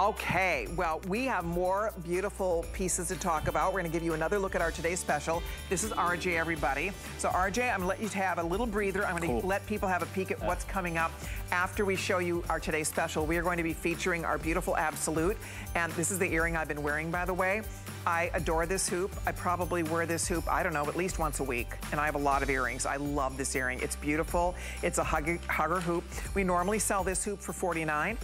Okay, well, we have more beautiful pieces to talk about. We're gonna give you another look at our today's special. This is RJ, everybody. So RJ, I'm gonna let you have a little breather. I'm gonna let people have a peek at what's coming up. After we show you our today's special, we are going to be featuring our beautiful Absolute. And this is the earring I've been wearing, by the way. I adore this hoop. I probably wear this hoop, I don't know, at least once a week. And I have a lot of earrings. I love this earring. It's beautiful. It's a hugger hoop. We normally sell this hoop for $49.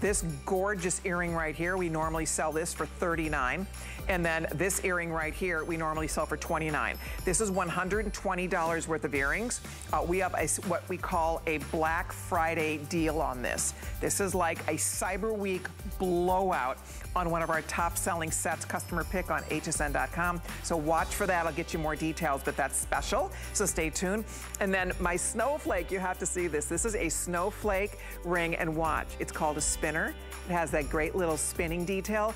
This gorgeous earring right here, we normally sell this for $39. And then this earring right here, we normally sell for $29. This is $120 worth of earrings. We have what we call a Black Friday deal on this. This is like a Cyber Week blowout on one of our top-selling sets, customer pick on hsn.com. So watch for that. I'll get you more details, but that's special, so stay tuned. And then my snowflake, you have to see this. This is a snowflake ring, and watch. It's called a spinner. It has that great little spinning detail.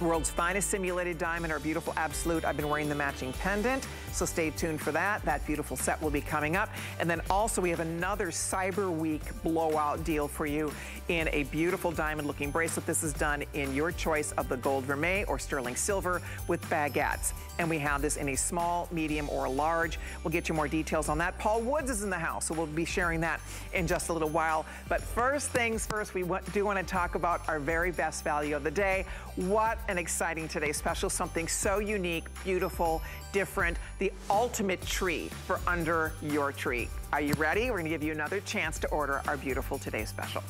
World's finest simulated diamond, our beautiful Absolute. I've been wearing the matching pendant, so stay tuned for that. That beautiful set will be coming up. And then also we have another Cyber Week blowout deal for you in a beautiful diamond looking bracelet. This is done in your choice of the gold vermeil or sterling silver with baguettes. And we have this in a small, medium, or large. We'll get you more details on that. Paul Woods is in the house, so we'll be sharing that in just a little while. But first things first, we do want to talk about our very best value of the day. What an exciting today's special, something so unique, beautiful, different, the ultimate tree for under your tree. Are you ready? We're gonna give you another chance to order our beautiful today's special.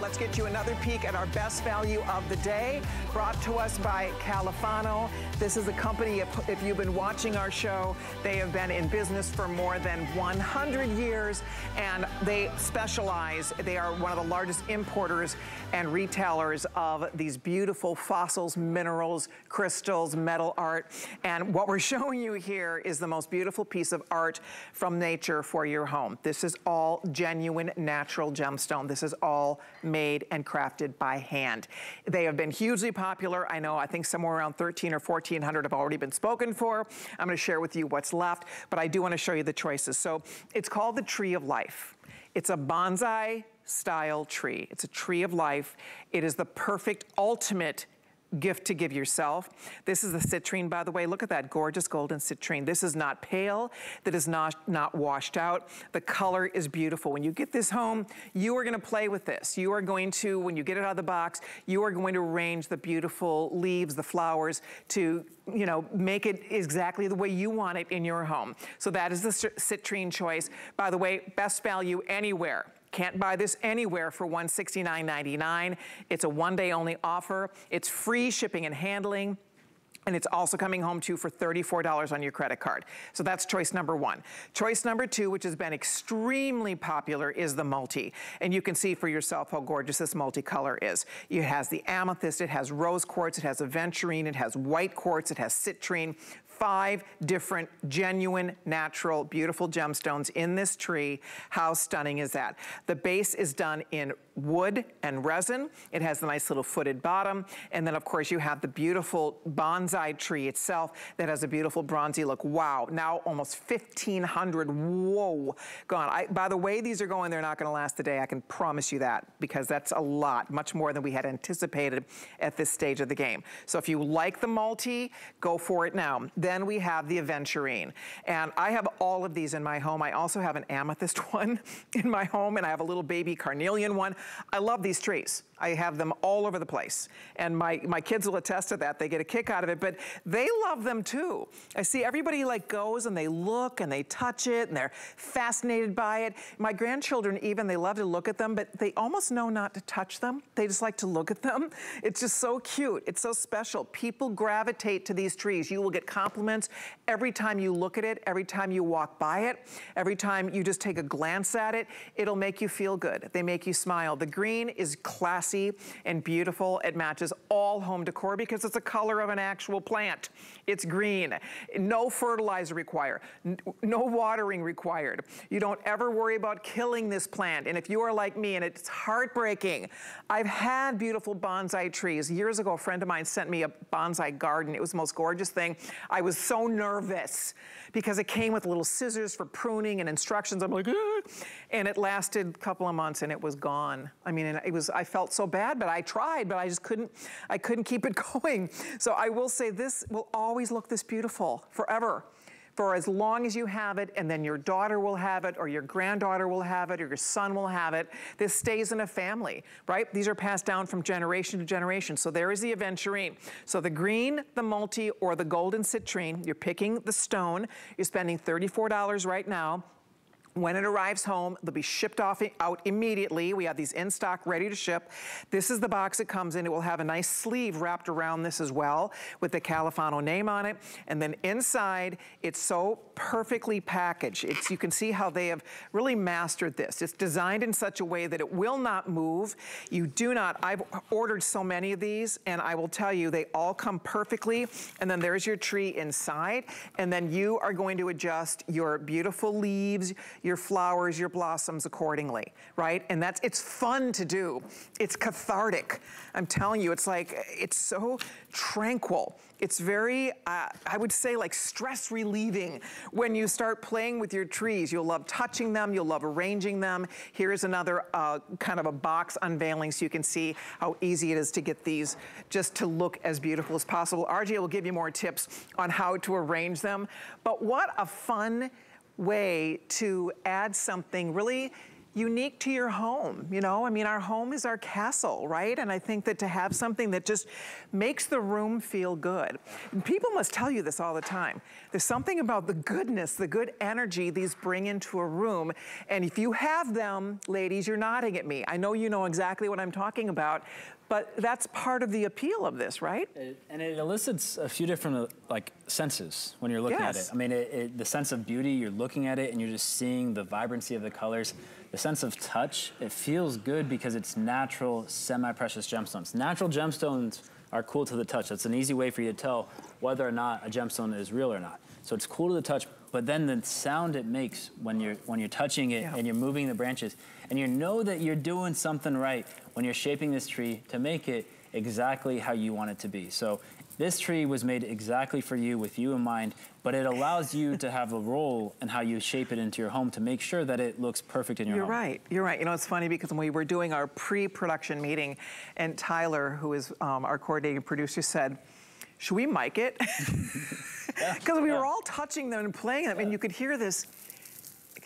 Let's get you another peek at our best value of the day, brought to us by Califano. This is a company, if you've been watching our show, they have been in business for more than 100 years, and they specialize, they are one of the largest importers and retailers of these beautiful fossils, minerals, crystals, metal art. And what we're showing you here is the most beautiful piece of art from nature for your home. This is all genuine natural gemstone. This is all made and crafted by hand. They have been hugely popular. I know, I think somewhere around 13 or 1400 have already been spoken for. I'm going to share with you what's left, but I do want to show you the choices. So it's called the Tree of Life. It's a bonsai style tree. It's a tree of life. It is the perfect ultimate gift to give yourself. This is the citrine, by the way. Look at that gorgeous golden citrine. This is not pale. That is not washed out. The color is beautiful. When you get this home, you are going to play with this. You are going to, when you get it out of the box, you are going to arrange the beautiful leaves, the flowers to, you know, make it exactly the way you want it in your home. So that is the citrine choice. By the way, best value anywhere. Can't buy this anywhere for $169.99. It's a one-day only offer. It's free shipping and handling. And it's also coming home to you for $34 on your credit card. So that's choice number one. Choice number two, which has been extremely popular, is the multi. And you can see for yourself how gorgeous this multicolor is. It has the amethyst, it has rose quartz, it has aventurine, it has white quartz, it has citrine. 5 different genuine, natural, beautiful gemstones in this tree. How stunning is that? The base is done in wood and resin. It has the nice little footed bottom. And then of course you have the beautiful bonsai tree itself that has a beautiful bronzy look. Wow, now almost 1,500, whoa, gone. By the way these are going, they're not gonna last the day, I can promise you that, because that's a lot, much more than we had anticipated at this stage of the game. So if you like the multi, go for it now. Then we have the aventurine. And I have all of these in my home. I also have an amethyst one in my home, and I have a little baby carnelian one. I love these trees. I have them all over the place. And my kids will attest to that. They get a kick out of it, but they love them too. I see everybody like goes and they look and they touch it and they're fascinated by it. My grandchildren even, they love to look at them, but they almost know not to touch them. They just like to look at them. It's just so cute. It's so special. People gravitate to these trees. You will get compliments every time you look at it, every time you walk by it, every time you just take a glance at it. It'll make you feel good. They make you smile. The green is classic and beautiful. It matches all home decor because it's the color of an actual individual plant. It's green. No fertilizer required. No watering required. You don't ever worry about killing this plant. And if you are like me, and it's heartbreaking, I've had beautiful bonsai trees. Years ago, a friend of mine sent me a bonsai garden. It was the most gorgeous thing. I was so nervous because it came with little scissors for pruning and instructions. I'm like, ah! And it lasted a couple of months and it was gone. I mean, it was, I felt so bad, but I tried, but I just couldn't, I couldn't keep it going. So I will say this will always look this beautiful forever, for as long as you have it, and then your daughter will have it, or your granddaughter will have it, or your son will have it. This stays in a family, right? These are passed down from generation to generation. So there is the aventurine. So the green, the multi, or the golden citrine, you're picking the stone. You're spending $34 right now. When it arrives home, they'll be shipped off out immediately. We have these in stock, ready to ship. This is the box it comes in. It will have a nice sleeve wrapped around this as well with the Califano name on it. And then inside, it's so perfectly packaged. It's, you can see how they have really mastered this. It's designed in such a way that it will not move. You do not, I've ordered so many of these, and I will tell you, they all come perfectly. And then there's your tree inside. And then you are going to adjust your beautiful leaves, your flowers, your blossoms accordingly, right? And that's, it's fun to do. It's cathartic. I'm telling you, it's like, it's so tranquil. It's very, I would say, like stress relieving when you start playing with your trees. You'll love touching them. You'll love arranging them. Here's another kind of a box unveiling so you can see how easy it is to get these just to look as beautiful as possible. RJ will give you more tips on how to arrange them. But what a fun way to add something really unique to your home, you know? I mean, our home is our castle, right? And I think that to have something that just makes the room feel good. And people must tell you this all the time. There's something about the goodness, the good energy these bring into a room. And if you have them, ladies, you're nodding at me. I know you know exactly what I'm talking about, but that's part of the appeal of this, right? And it elicits a few different like senses when you're looking at it. I mean, the sense of beauty, you're looking at it and you're just seeing the vibrancy of the colors. The sense of touch, it feels good because it's natural semi-precious gemstones. Natural gemstones are cool to the touch. That's an easy way for you to tell whether or not a gemstone is real or not. So it's cool to the touch, but then the sound it makes when you're touching it and you're moving the branches, and you know that you're doing something right when you're shaping this tree to make it exactly how you want it to be. So this tree was made exactly for you, with you in mind, but it allows you to have a role in how you shape it into your home to make sure that it looks perfect in your home. You're right, you're right. You know, it's funny because when we were doing our pre-production meeting, and Tyler, who is our coordinating producer, said, should we mic it? Because we were all touching them and playing them, and you could hear this,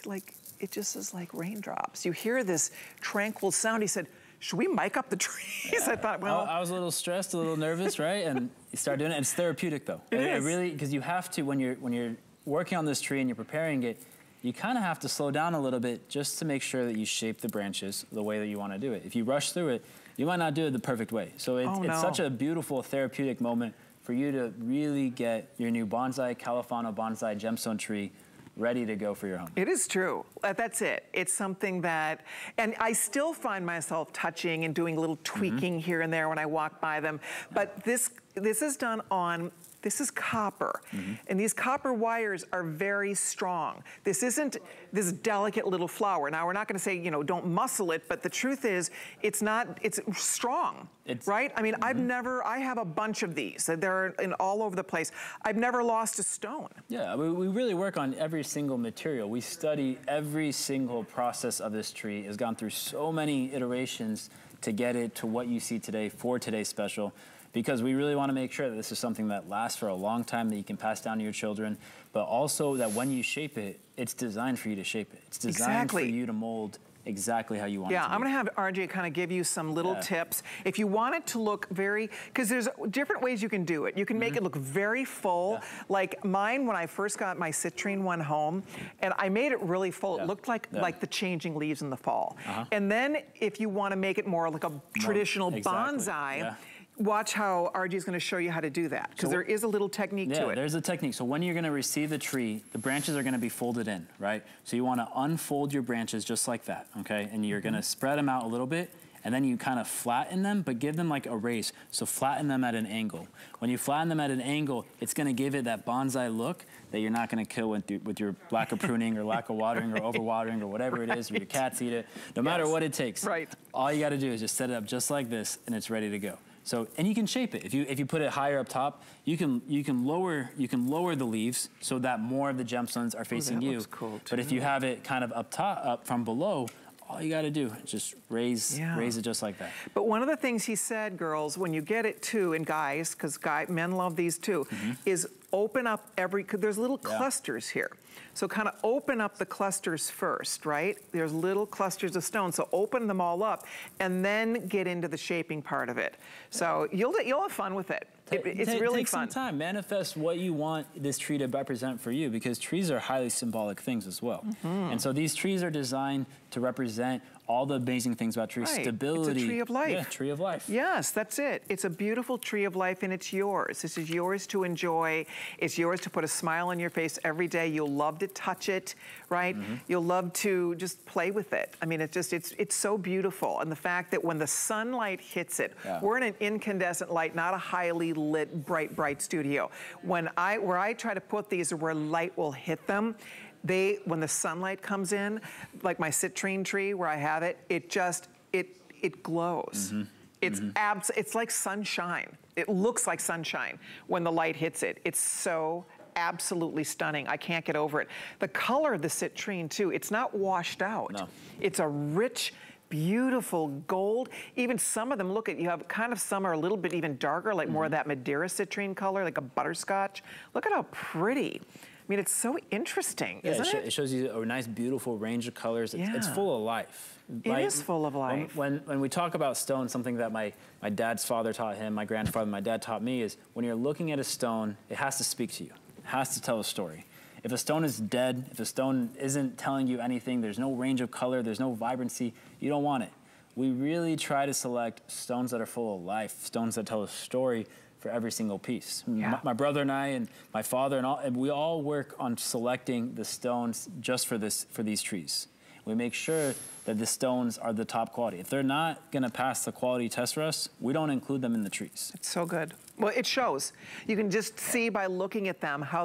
like, it just is like raindrops. You hear this tranquil sound. He said, should we mic up the trees? I thought, well. I was a little stressed, a little nervous, right? And you start doing it. It's therapeutic, though. It is. It really, because you have to, when you're working on this tree and you're preparing it, you kind of have to slow down a little bit just to make sure that you shape the branches the way that you want to do it. If you rush through it, you might not do it the perfect way. So it's such a beautiful therapeutic moment for you to really get your new bonsai, Califano bonsai gemstone tree ready to go for your home. It is true. That's it. It's something that, and I still find myself touching and doing a little tweaking here and there when I walk by them. But this is done on, this is copper. And these copper wires are very strong. This isn't this delicate little flower. Now, we're not going to say, you know, don't muscle it, but the truth is, it's not, it's strong. Right? I mean, I've never, I have a bunch of these. They're in all over the place. I've never lost a stone. Yeah, we really work on every single material. We study every single process of this tree. It's gone through so many iterations to get it to what you see today for today's special, because we really want to make sure that this is something that lasts for a long time, that you can pass down to your children, but also that when you shape it, it's designed for you to shape it. It's designed for you to mold exactly how you want it to be. I'm gonna have RJ kind of give you some little tips. If you want it to look very, because there's different ways you can do it. You can make it look very full, like mine when I first got my citrine one home, and I made it really full. It looked like the changing leaves in the fall. And then if you want to make it more like a traditional bonsai, watch how RG is going to show you how to do that, because there is a little technique to it. Yeah, there's a technique. So when you're going to receive the tree, the branches are going to be folded in, right? So you want to unfold your branches just like that, okay? And you're going to spread them out a little bit, and then you kind of flatten them, but give them like a raise. So flatten them at an angle. When you flatten them at an angle, it's gonna give it that bonsai look that you're not gonna kill with your lack of pruning or lack of watering or overwatering or whatever it is, where your cats eat it, no matter what it takes. Right. All you gotta do is just set it up just like this and it's ready to go. So, and you can shape it. If you put it higher up top, you can lower the leaves so that more of the gemstones are facing you. Looks cool too. But if you have it kind of up top, up from below, all you gotta do is just raise it just like that. But one of the things he said, girls, when you get it too, and guys, because men love these too, is open up every, because there's little clusters here. So kind of open up the clusters first, right? There's little clusters of stones, so open them all up and then get into the shaping part of it. So you'll have fun with it. It's really take fun. Take some time, manifest what you want this tree to represent for you, because trees are highly symbolic things as well. And so these trees are designed to represent all the amazing things about trees, stability. It's a tree of life. Yeah, tree of life. Yes, that's it. It's a beautiful tree of life and it's yours. This is yours to enjoy. It's yours to put a smile on your face every day. You'll love to touch it, right? You'll love to just play with it. I mean, it's just, it's so beautiful. And the fact that when the sunlight hits it, we're in an incandescent light, not a highly lit, bright studio. Where I try to put these, where light will hit them, when the sunlight comes in, like my citrine tree where I have it, it glows. It's like sunshine. It looks like sunshine when the light hits it. It's so absolutely stunning. I can't get over it. The color of the citrine too, it's not washed out. No. It's a rich, beautiful gold. Even some of them, look at, you have kind of, some are a little bit even darker, like more of that Madeira citrine color, like a butterscotch. Look at how pretty. I mean, it's so interesting, isn't it? It shows you a nice, beautiful range of colors. It's full of life. It is full of life. When we talk about stone, something that my dad's father taught him, my grandfather, my dad taught me, is when you're looking at a stone, it has to speak to you. It has to tell a story. If a stone is dead, if a stone isn't telling you anything, there's no range of color, there's no vibrancy, you don't want it. We really try to select stones that are full of life, stones that tell a story, for every single piece. My brother and I and my father and we all work on selecting the stones just for these trees. We make sure that the stones are the top quality. If they're not gonna pass the quality test for us, we don't include them in the trees. It's so good. Well, it shows. You can just see by looking at them how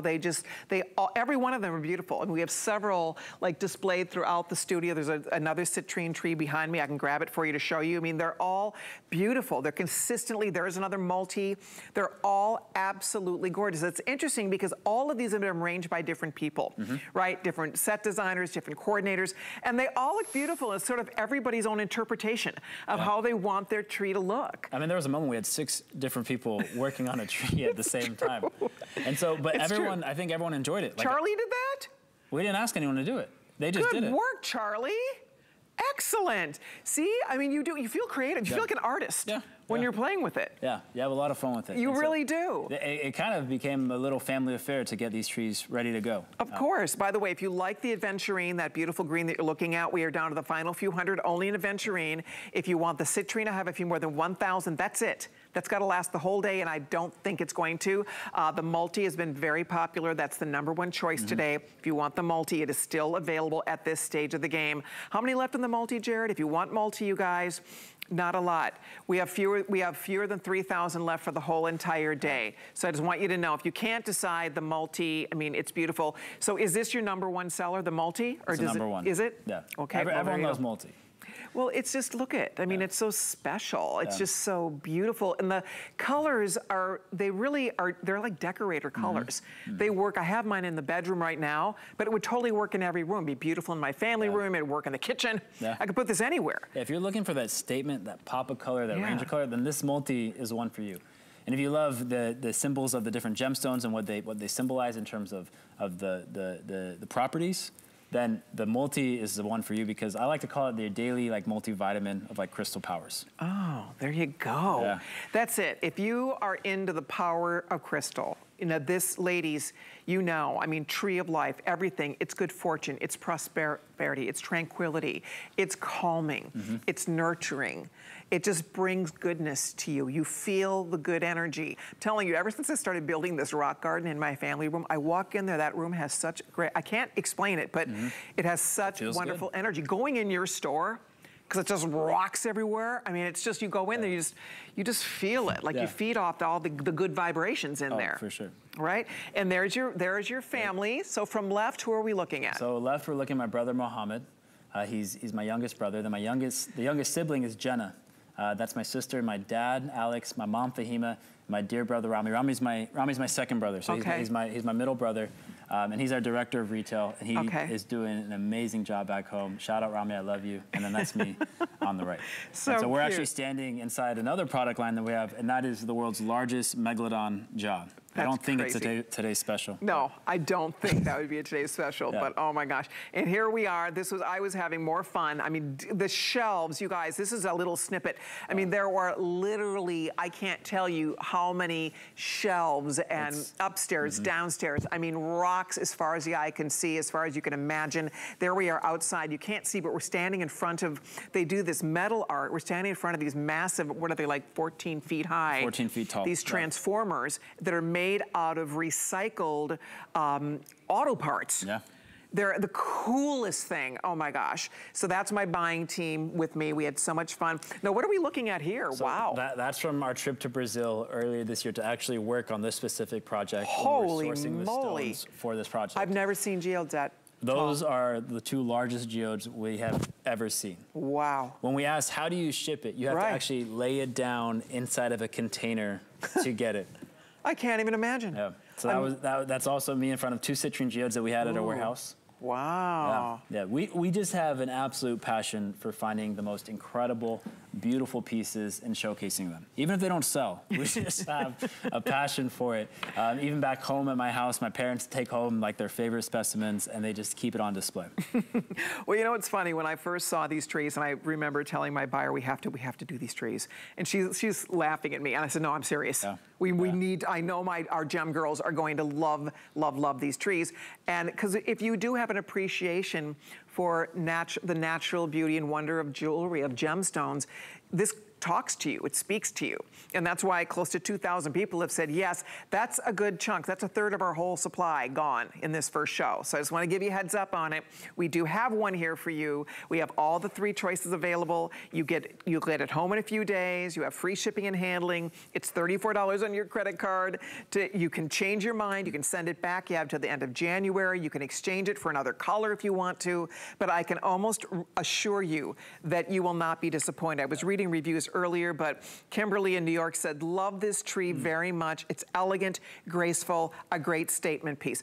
every one of them are beautiful. And we have several like displayed throughout the studio. There's another citrine tree behind me. I can grab it for you to show you. I mean, they're all beautiful. They're consistently, there's another multi. They're all absolutely gorgeous. It's interesting because all of these have been arranged by different people, right? Different set designers, different coordinators, and they all look beautiful. It's sort of everybody's own interpretation of how they want their tree to look. I mean, there was a moment we had 6 different people working on a tree at the same time. And so, but everyone, I think everyone enjoyed it. Charlie did that? We didn't ask anyone to do it. They just did it. Good work, Charlie. Excellent. See, I mean, you feel creative. You feel like an artist when you're playing with it. Yeah, you have a lot of fun with it. You really do. It kind of became a little family affair to get these trees ready to go. Of course. By the way, if you like the aventurine, that beautiful green that you're looking at, we are down to the final few hundred only in aventurine. If you want the citrine, I have a few more than 1,000. That's it. That's got to last the whole day, and I don't think it's going to. The multi has been very popular. That's the #1 choice today. If you want the multi, it is still available at this stage of the game. How many left in the multi, Jared? If you want multi, you guys, not a lot. We have fewer than 3,000 left for the whole entire day. So I just want you to know, if you can't decide the multi, I mean, it's beautiful. So is this your #1 seller, the multi? Or #1. Is it? Yeah. Okay. Everyone loves multi. Well, it's just, look at it. I mean, it's so special. It's just so beautiful. And the colors are, they're like decorator colors. They work, I have mine in the bedroom right now, but it would totally work in every room. It'd be beautiful in my family room. It'd work in the kitchen. I could put this anywhere. If you're looking for that statement, that pop of color, that range of color, then this multi is one for you. And if you love the symbols of the different gemstones and what they symbolize in terms of the properties, then the multi is the one for you, because I like to call it the daily like multivitamin of like crystal powers. Oh, there you go. Yeah. That's it. If you are into the power of crystal, you know, this, ladies, you know, I mean, tree of life, everything, it's good fortune, it's prosperity, it's tranquility, it's calming, it's nurturing. It just brings goodness to you. You feel the good energy. I'm telling you, ever since I started building this rock garden in my family room, I walk in there, that room has such great, I can't explain it, but it has such wonderful energy. Going in your store, because it just rocks everywhere. I mean, it's just, you go in there, you just feel it. Like you feed off all the good vibrations in there. For sure. Right? And there's your family. So from left, who are we looking at? So left, we're looking at my brother, Mohammed. He's my youngest brother. Then the youngest sibling is Jenna. That's my sister, my dad, Alex, my mom, Fahima, my dear brother, Rami. Rami's my second brother, so he's my middle brother, and he's our director of retail, and he is doing an amazing job back home. Shout out, Rami, I love you. And then that's me on the right. So we're actually standing inside another product line that we have, and that is the world's largest megalodon jaw. I don't think it's today's special. No, I don't think that would be a today's special, but oh my gosh. And here we are. This was, I was having more fun. I mean, the shelves, you guys, this is a little snippet. I mean, there were literally, I can't tell you how many shelves, and upstairs, downstairs. I mean, rocks as far as the eye can see, as far as you can imagine. There we are outside. You can't see, but we're standing in front of, they do this metal art. We're standing in front of these massive, what are they, like 14 feet high? 14 feet tall. These transformers that are made out of recycled auto parts. Yeah. They're the coolest thing. Oh my gosh. So that's my buying team with me. We had so much fun. Now, what are we looking at here? So wow. That's from our trip to Brazil earlier this year to actually work on this specific project. Holy moly. The stones for this project. I've never seen geodes that. Those are the two largest geodes we have ever seen. Wow. When we asked, how do you ship it? You have to actually lay it down inside of a container to get it. I can't even imagine. Yeah. So that's also me in front of two citrine geodes that we had at our warehouse. Wow. Yeah. We just have an absolute passion for finding the most incredible, beautiful pieces and showcasing them. Even if they don't sell, we just have a passion for it. Even back home at my house, my parents take home like their favorite specimens and they just keep it on display. Well, you know, it's funny. When I first saw these trees, and I remember telling my buyer, we have to do these trees. And she's laughing at me. And I said, no, I'm serious. Yeah. We need, I know our gem girls are going to love, love, love these trees. And because if you do have an appreciation for the natural beauty and wonder of jewelry, of gemstones, this talks to you, it speaks to you. And that's why close to 2,000 people have said, yes, that's a good chunk. That's a third of our whole supply gone in this first show. So I just want to give you a heads up on it. We do have one here for you. We have all the three choices available. You'll get it home in a few days. You have free shipping and handling. It's $34 on your credit card. You can change your mind. You can send it back. You have till the end of January. You can exchange it for another color if you want to. But I can almost assure you that you will not be disappointed. I was reading reviews earlier, but Kimberly in New York said, love this tree very much. It's elegant, graceful, a great statement piece.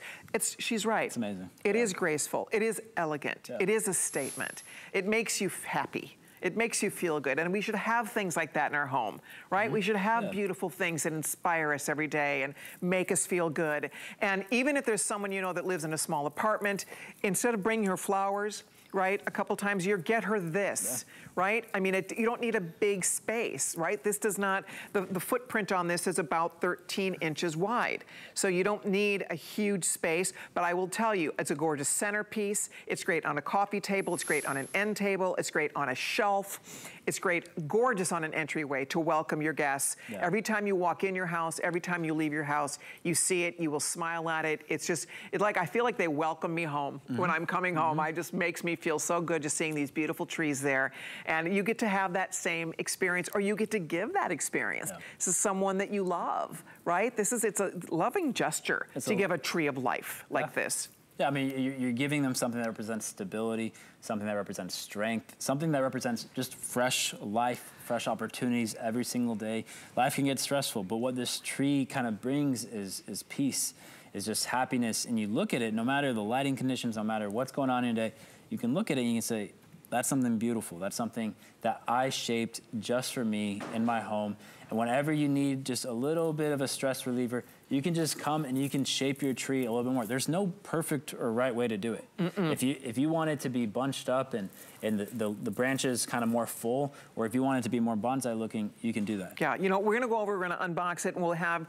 She's right. It's amazing. It is graceful. It is elegant. Yeah. It is a statement. It makes you happy. It makes you feel good. And we should have things like that in our home, right? We should have beautiful things that inspire us every day and make us feel good. And even if there's someone you know that lives in a small apartment, instead of bringing her flowers, right, a couple times a year, get her this, right? I mean, you don't need a big space, right? This does not, the footprint on this is about 13 inches wide. So you don't need a huge space, but I will tell you, it's a gorgeous centerpiece. It's great on a coffee table. It's great on an end table. It's great on a shelf. It's great, gorgeous on an entryway to welcome your guests. Yeah. Every time you walk in your house, every time you leave your house, you see it, you will smile at it. It's just, I feel like they welcome me home. When I'm coming home, it just makes me feel so good just seeing these beautiful trees there. And you get to have that same experience, or you get to give that experience to someone that you love, right? It's a loving gesture to give a tree of life like this. Yeah, I mean, you're giving them something that represents stability, something that represents strength, something that represents just fresh life, fresh opportunities every single day. Life can get stressful, but what this tree kind of brings is peace, is just happiness. And you look at it, no matter the lighting conditions, no matter what's going on in a day, you can look at it and you can say, that's something beautiful. That's something that I shaped just for me in my home. And whenever you need just a little bit of a stress reliever, you can just come and you can shape your tree a little bit more. There's no perfect or right way to do it. If you want it to be bunched up and the branches kind of more full, or if you want it to be more bonsai looking, you can do that. Yeah, you know, we're gonna go over, we're gonna unbox it, and we'll have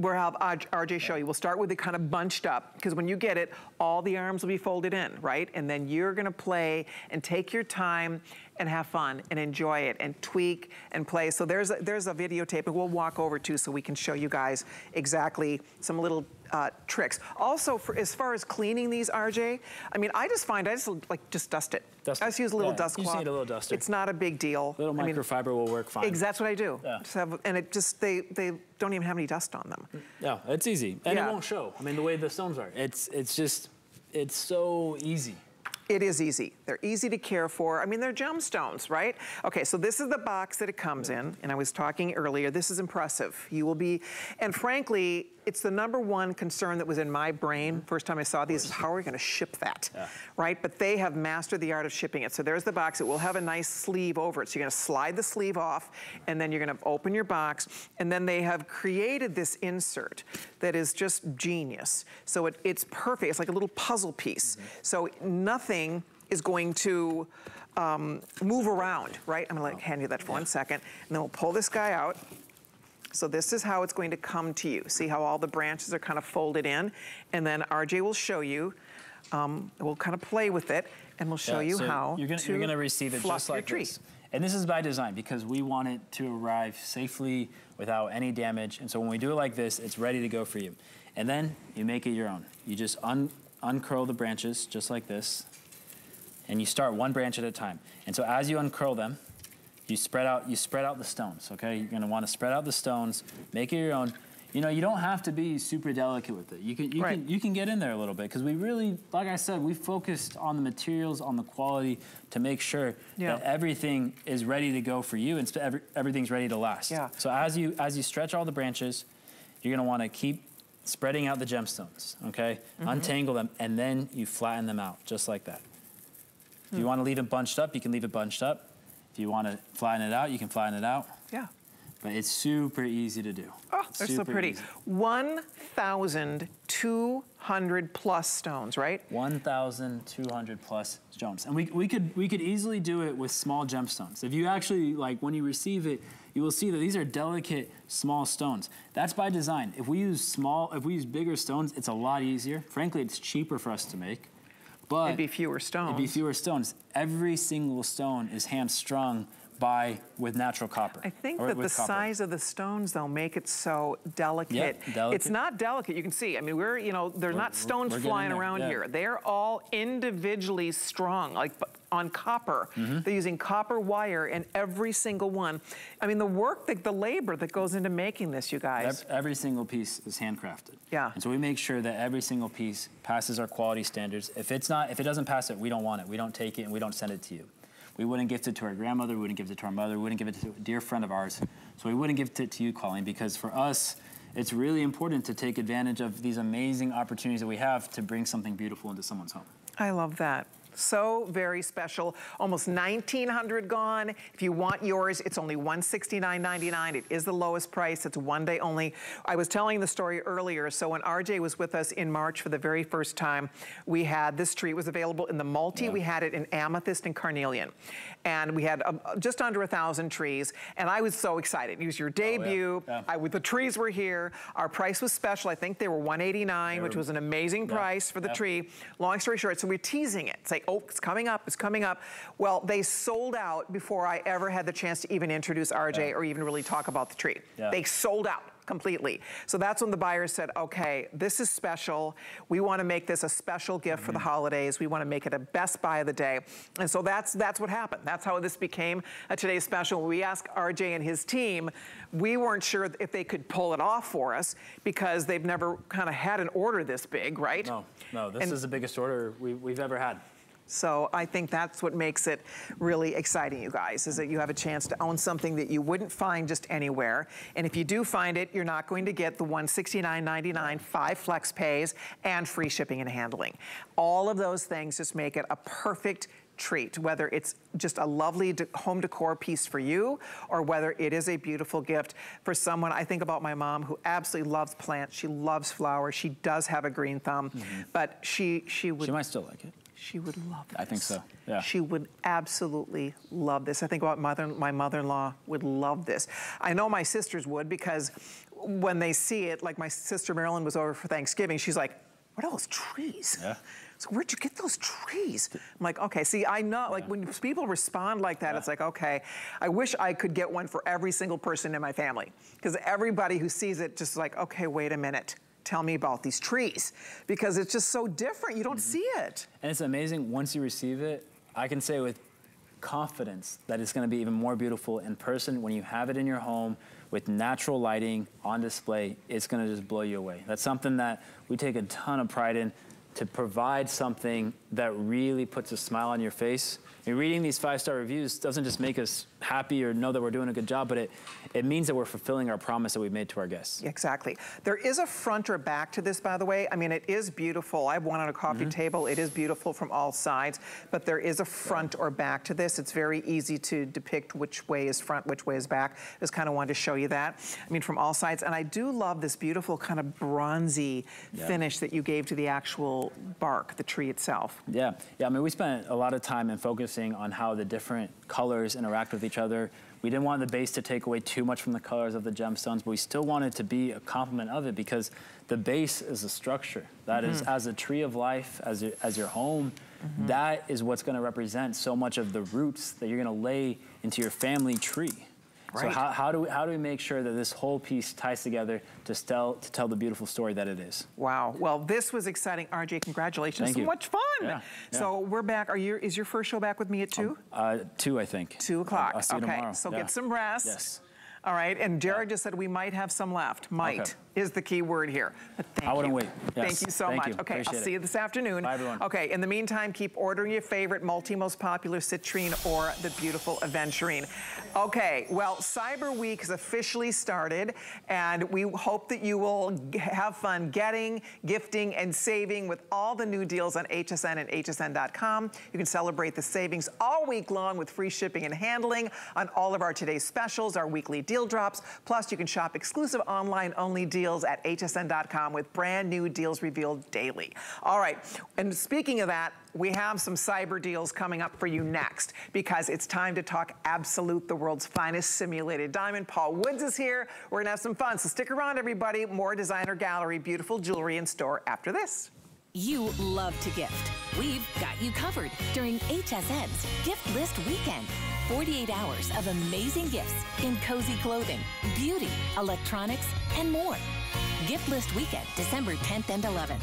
RJ show you. We'll start with it kind of bunched up, because when you get it, all the arms will be folded in, right? And then you're gonna play and take your time and have fun and enjoy it and tweak and play. So there's a videotape that we'll walk over to so we can show you guys exactly some little tricks. Also, for, as far as cleaning these, RJ, I mean, I just dust it. I just use a little dust cloth. You just need a little duster. It's not a big deal. A little microfiber will work fine. That's what I do. Yeah. Just have, and it just, they don't even have any dust on them. No, it's easy. And it won't show. I mean, the way the stones are. It's just, it's so easy. It is easy. They're easy to care for. I mean, they're gemstones, right? Okay, so this is the box that it comes in, and I was talking earlier. This is impressive. You will be, and frankly, it's the #1 concern that was in my brain first time I saw these is how are we gonna ship that, right? But they have mastered the art of shipping it. So there's the box. It will have a nice sleeve over it. So you're gonna slide the sleeve off, and then you're gonna open your box, and then they have created this insert that is just genius. So it's perfect. It's like a little puzzle piece. So nothing is going to move around, right? I'm gonna hand you that for 1 second, and then we'll pull this guy out. So this is how it's going to come to you. See how all the branches are kind of folded in? And then RJ will show you, we'll kind of play with it, and we'll show you so how you're gonna receive it just like this. And this is by design because we want it to arrive safely without any damage. And so when we do it like this, it's ready to go for you. And then you make it your own. You just uncurl the branches just like this, and you start one branch at a time. And so as you uncurl them, you spread out the stones, okay? You're gonna wanna spread out the stones, make it your own. You know, you don't have to be super delicate with it. You can get in there a little bit because we really, like I said, we focused on the materials, on the quality to make sure that everything is ready to go for you and everything's ready to last. Yeah. So as you stretch all the branches, you're gonna wanna keep spreading out the gemstones, okay? Untangle them and then you flatten them out just like that. If you wanna leave it bunched up, you can leave it bunched up. If you want to flatten it out, you can flatten it out. Yeah. But it's super easy to do. Oh, they're so pretty. 1,200 plus stones, right? 1,200 plus stones. And we could easily do it with small gemstones. If you actually, like when you receive it, you will see that these are delicate, small stones. That's by design. If we use bigger stones, it's a lot easier. Frankly, it's cheaper for us to make. But it'd be fewer stones. It'd be fewer stones. Every single stone is hand strung with natural copper. I think that the size of the stones though make it so delicate. Yeah, delicate. It's not delicate, you can see. I mean, there's not stones flying around here. They're all individually strung, like on copper. They're using copper wire in every single one. I mean, the work, the labor that goes into making this, you guys. Every single piece is handcrafted. Yeah. And so we make sure that every single piece passes our quality standards. If it doesn't pass it, we don't want it. We don't take it and we don't send it to you. We wouldn't gift it to our grandmother, we wouldn't give it to our mother, we wouldn't give it to a dear friend of ours. So we wouldn't give it to you, Colleen, because for us, it's really important to take advantage of these amazing opportunities that we have to bring something beautiful into someone's home. I love that. So very special. Almost 1,900 gone. If you want yours, it's only $169.99. It is the lowest price. It's one day only. I was telling the story earlier. So when RJ was with us in March for the very first time, we had this tree. It was available in the multi. We had it in amethyst and carnelian. And we had just under 1,000 trees. And I was so excited. It was your debut. The trees were here. Our price was special. I think they were $189, which was an amazing price for the tree. Long story short, so we're teasing it. It's like, oh, it's coming up, it's coming up. Well, they sold out before I ever had the chance to even introduce RJ or even really talk about the tree. They sold out completely. So that's when the buyer said, okay, this is special. We want to make this a special gift for the holidays. We want to make it a best buy of the day. And so that's what happened. That's how this became a today's special. When we asked RJ and his team, we weren't sure if they could pull it off for us because they've never kind of had an order this big, right? No, this is the biggest order we've ever had. So I think that's what makes it really exciting, you guys, is that you have a chance to own something that you wouldn't find just anywhere. And if you do find it, you're not going to get the $169.99, 5 flex pays, and free shipping and handling. All of those things just make it a perfect treat, whether it's just a lovely home decor piece for you or whether it is a beautiful gift for someone. I think about my mom who absolutely loves plants. She loves flowers. She does have a green thumb, but she might still like it. She would love this. I think so, yeah. She would absolutely love this. I think about my mother-in-law would love this. I know my sisters would because when they see it, like my sister Marilyn was over for Thanksgiving, she's like, what are those trees? Yeah. So where'd you get those trees? I'm like, okay, see, I know, like when people respond like that, it's like, okay, I wish I could get one for every single person in my family because everybody who sees it just like, okay, wait a minute. tell me about these trees, because it's just so different. You don't see it. And it's amazing, once you receive it, I can say with confidence that it's gonna be even more beautiful in person when you have it in your home with natural lighting on display. It's gonna just blow you away. That's something that we take a ton of pride in, to provide something that really puts a smile on your face. I mean, reading these 5-star reviews doesn't just make us happy or know that we're doing a good job, but it means that we're fulfilling our promise that we've made to our guests. Exactly. There is a front or back to this, by the way. I mean, it is beautiful. I have one on a coffee table. It is beautiful from all sides, but there is a front or back to this. It's very easy to depict which way is front, which way is back. I just kind of wanted to show you that. I mean, from all sides. And I do love this beautiful kind of bronzy finish that you gave to the actual bark, the tree itself. Yeah. Yeah, I mean, we spent a lot of time and focus on how the different colors interact with each other. We didn't want the base to take away too much from the colors of the gemstones, but we still wanted to be a complement of it, because the base is a structure. That is, as a tree of life, as your home, that is what's gonna represent so much of the roots that you're gonna lay into your family tree. Right. So how do we make sure that this whole piece ties together to tell the beautiful story that it is? Wow. Well, this was exciting. RJ, congratulations. Thank you. So much fun. Yeah, yeah. So we're back. Is your first show back with me at 2? 2, I think. 2 o'clock. I'll see you tomorrow. So get some rest. Yes. All right. And Jared just said we might have some left. Might is the key word here. But thank you. I wouldn't wait. Yes. Thank you so much. You. Okay, I'll see you this afternoon. Bye, everyone. Okay, in the meantime, keep ordering your favorite most popular citrine or the beautiful aventurine. Okay, well, Cyber Week has officially started, and we hope that you will have fun getting, gifting, and saving with all the new deals on HSN and HSN.com. You can celebrate the savings all week long with free shipping and handling on all of our today's specials, our weekly deal drops. Plus, you can shop exclusive online-only deals at hsn.com with brand new deals revealed daily. All right, and speaking of that, we have some cyber deals coming up for you next, because it's time to talk Absolute, the world's finest simulated diamond. Paul Woods is here. We're gonna have some fun, so stick around, everybody. More Designer Gallery, beautiful jewelry in store after this. You love to gift. We've got you covered during HSN's Gift List Weekend. 48 hours of amazing gifts in cozy clothing, beauty, electronics, and more. Gift List Weekend, December 10th and 11th.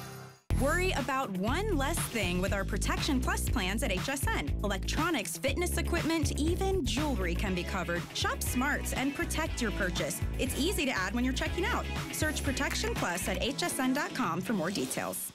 Worry about one less thing with our Protection Plus plans at HSN. Electronics, fitness equipment, even jewelry can be covered. Shop smarts and protect your purchase. It's easy to add when you're checking out. Search Protection Plus at hsn.com for more details.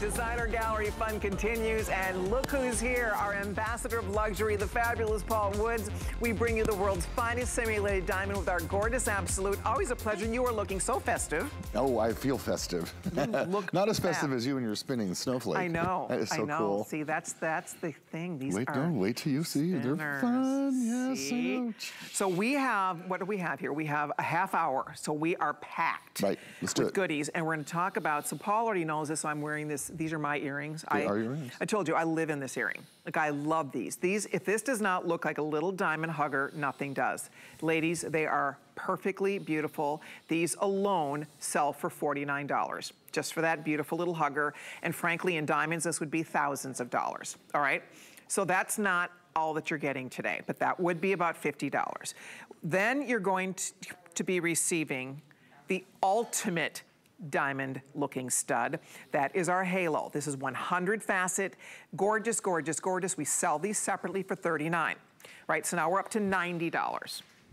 Designer Gallery fun continues, and look who's here, our ambassador of luxury, the fabulous Paul Woods. We bring you the world's finest simulated diamond with our gorgeous Absolute. Always a pleasure. You are looking so festive. Oh, I feel festive. You look not as festive as you when you're spinning the snowflake. I know. That is so cool. See, that's the thing. These are wait till you see. They're fun. Yes, I know. So we have, what do we have here? We have a half hour, so we are packed with goodies, and we're going to talk about, so Paul already knows this, so I'm wearing this. These are my earrings. They are your earrings. I told you, I live in this earring. Like, I love these. These, if this does not look like a little diamond hugger, nothing does. Ladies, they are perfectly beautiful. These alone sell for $49, just for that beautiful little hugger. And frankly, in diamonds, this would be thousands of dollars, all right? So that's not all that you're getting today, but that would be about $50. Then you're going to be receiving the ultimate diamond looking stud. That is our halo. This is 100 facet, gorgeous, gorgeous, gorgeous. We sell these separately for $39, right? So now we're up to $90.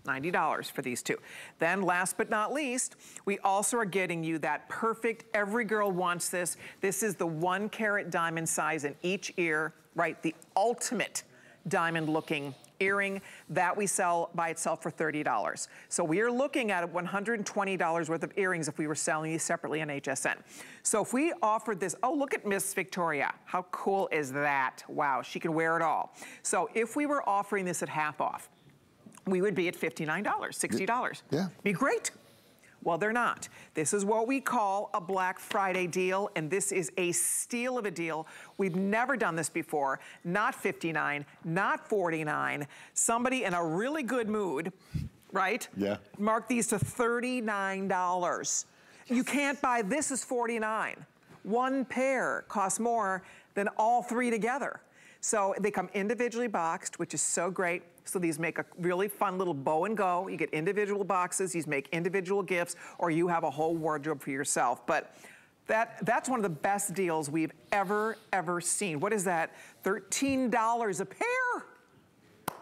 $90 for these two. Then last but not least, we also are getting you that perfect, every girl wants this. This is the 1 carat diamond size in each ear, right? The ultimate diamond looking earring that we sell by itself for $30. So we are looking at $120 worth of earrings if we were selling these separately on HSN. So if we offered this, oh, look at Miss Victoria. How cool is that? Wow, she can wear it all. So if we were offering this at half off, we would be at $59, $60. Yeah. Be great. Well, they're not. This is what we call a Black Friday deal, and this is a steal of a deal. We've never done this before. Not $59, not $49. Somebody in a really good mood, right? Yeah. Mark these to $39. You can't buy, this is $49. One pair costs more than all three together. So they come individually boxed, which is so great. So these make a really fun little bow and go. You get individual boxes, these make individual gifts, or you have a whole wardrobe for yourself. But that's one of the best deals we've ever, ever seen. What is that? $13 a pair?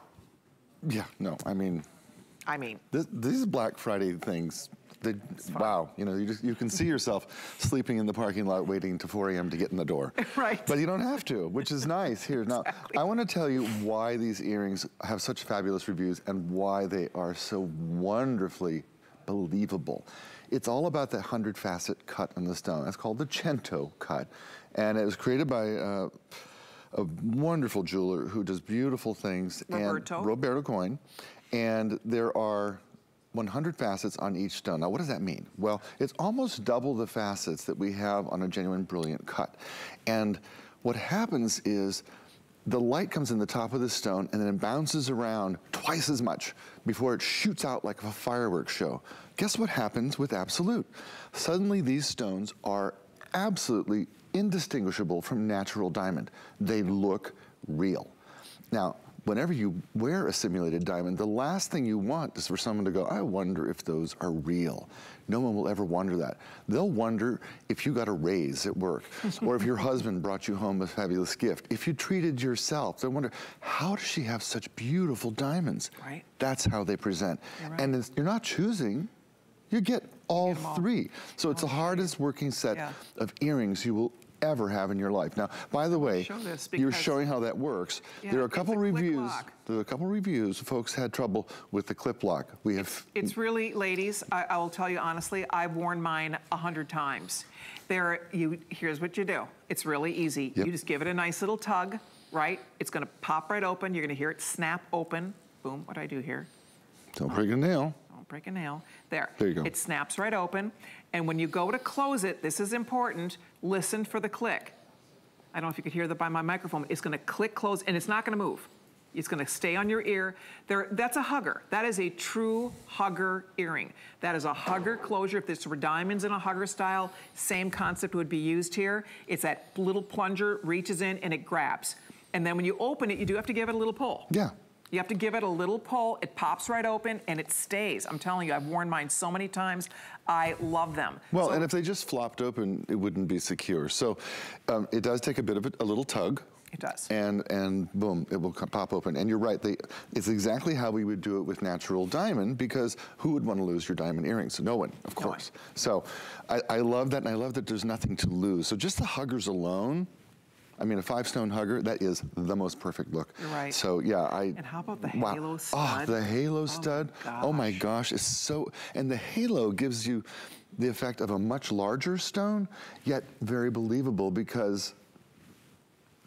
Yeah, no, I mean. These Black Friday things, wow, you know, you can see yourself sleeping in the parking lot waiting to 4 a.m. to get in the door. Right. But you don't have to, which is nice here. Exactly. Now, I want to tell you why these earrings have such fabulous reviews and why they are so wonderfully believable. It's all about that 100 facet cut in the stone. That's called the Cento cut. And it was created by a wonderful jeweler who does beautiful things. Roberto Coin. And there are 100 facets on each stone. Now, what does that mean? Well, it's almost double the facets that we have on a genuine brilliant cut. And what happens is the light comes in the top of the stone and then it bounces around twice as much before it shoots out like a fireworks show. Guess what happens with Absolute? Suddenly these stones are absolutely indistinguishable from natural diamond. They look real. Now, whenever you wear a simulated diamond, the last thing you want is for someone to go, I wonder if those are real. No one will ever wonder that. They'll wonder if you got a raise at work, or if your husband brought you home a fabulous gift. If you treated yourself, they'll wonder, how does she have such beautiful diamonds? Right. That's how they present. Right. And it's, you're not choosing, you get all three. So it's the hardest working set of earrings you will ever have in your life. Now, by the way, you're showing how that works. Yeah, there are a couple reviews. There are a couple reviews. Folks had trouble with the clip lock. We have. It's really, ladies. I will tell you honestly. I've worn mine 100 times. Here's what you do. It's really easy. Yep. You just give it a nice little tug. Right. It's going to pop right open. You're going to hear it snap open. Boom. What do I do here? Don't break a nail. Don't break a nail. There. There you go. It snaps right open. And when you go to close it, this is important, listen for the click. I don't know if you could hear that by my microphone. It's gonna click close and it's not gonna move. It's gonna stay on your ear. That's a hugger. That is a true hugger earring. That is a hugger closure. If this were diamonds in a hugger style, same concept would be used here. It's that little plunger reaches in and it grabs. And then when you open it, you do have to give it a little pull. Yeah. You have to give it a little pull, it pops right open, and it stays. I'm telling you, I've worn mine so many times, I love them. Well, and if they just flopped open, it wouldn't be secure. So it does take a bit of a little tug. It does. And boom, it will pop open. And you're right, it's exactly how we would do it with natural diamond, because who would want to lose your diamond earrings? No one, of course. No one. So I love that, and I love that there's nothing to lose. So just the huggers alone, I mean, a 5-stone hugger, that is the most perfect look. You're right. So, yeah, And how about the halo stud? Oh, the halo stud. Gosh. Oh, my gosh. It's so... And the halo gives you the effect of a much larger stone, yet very believable because...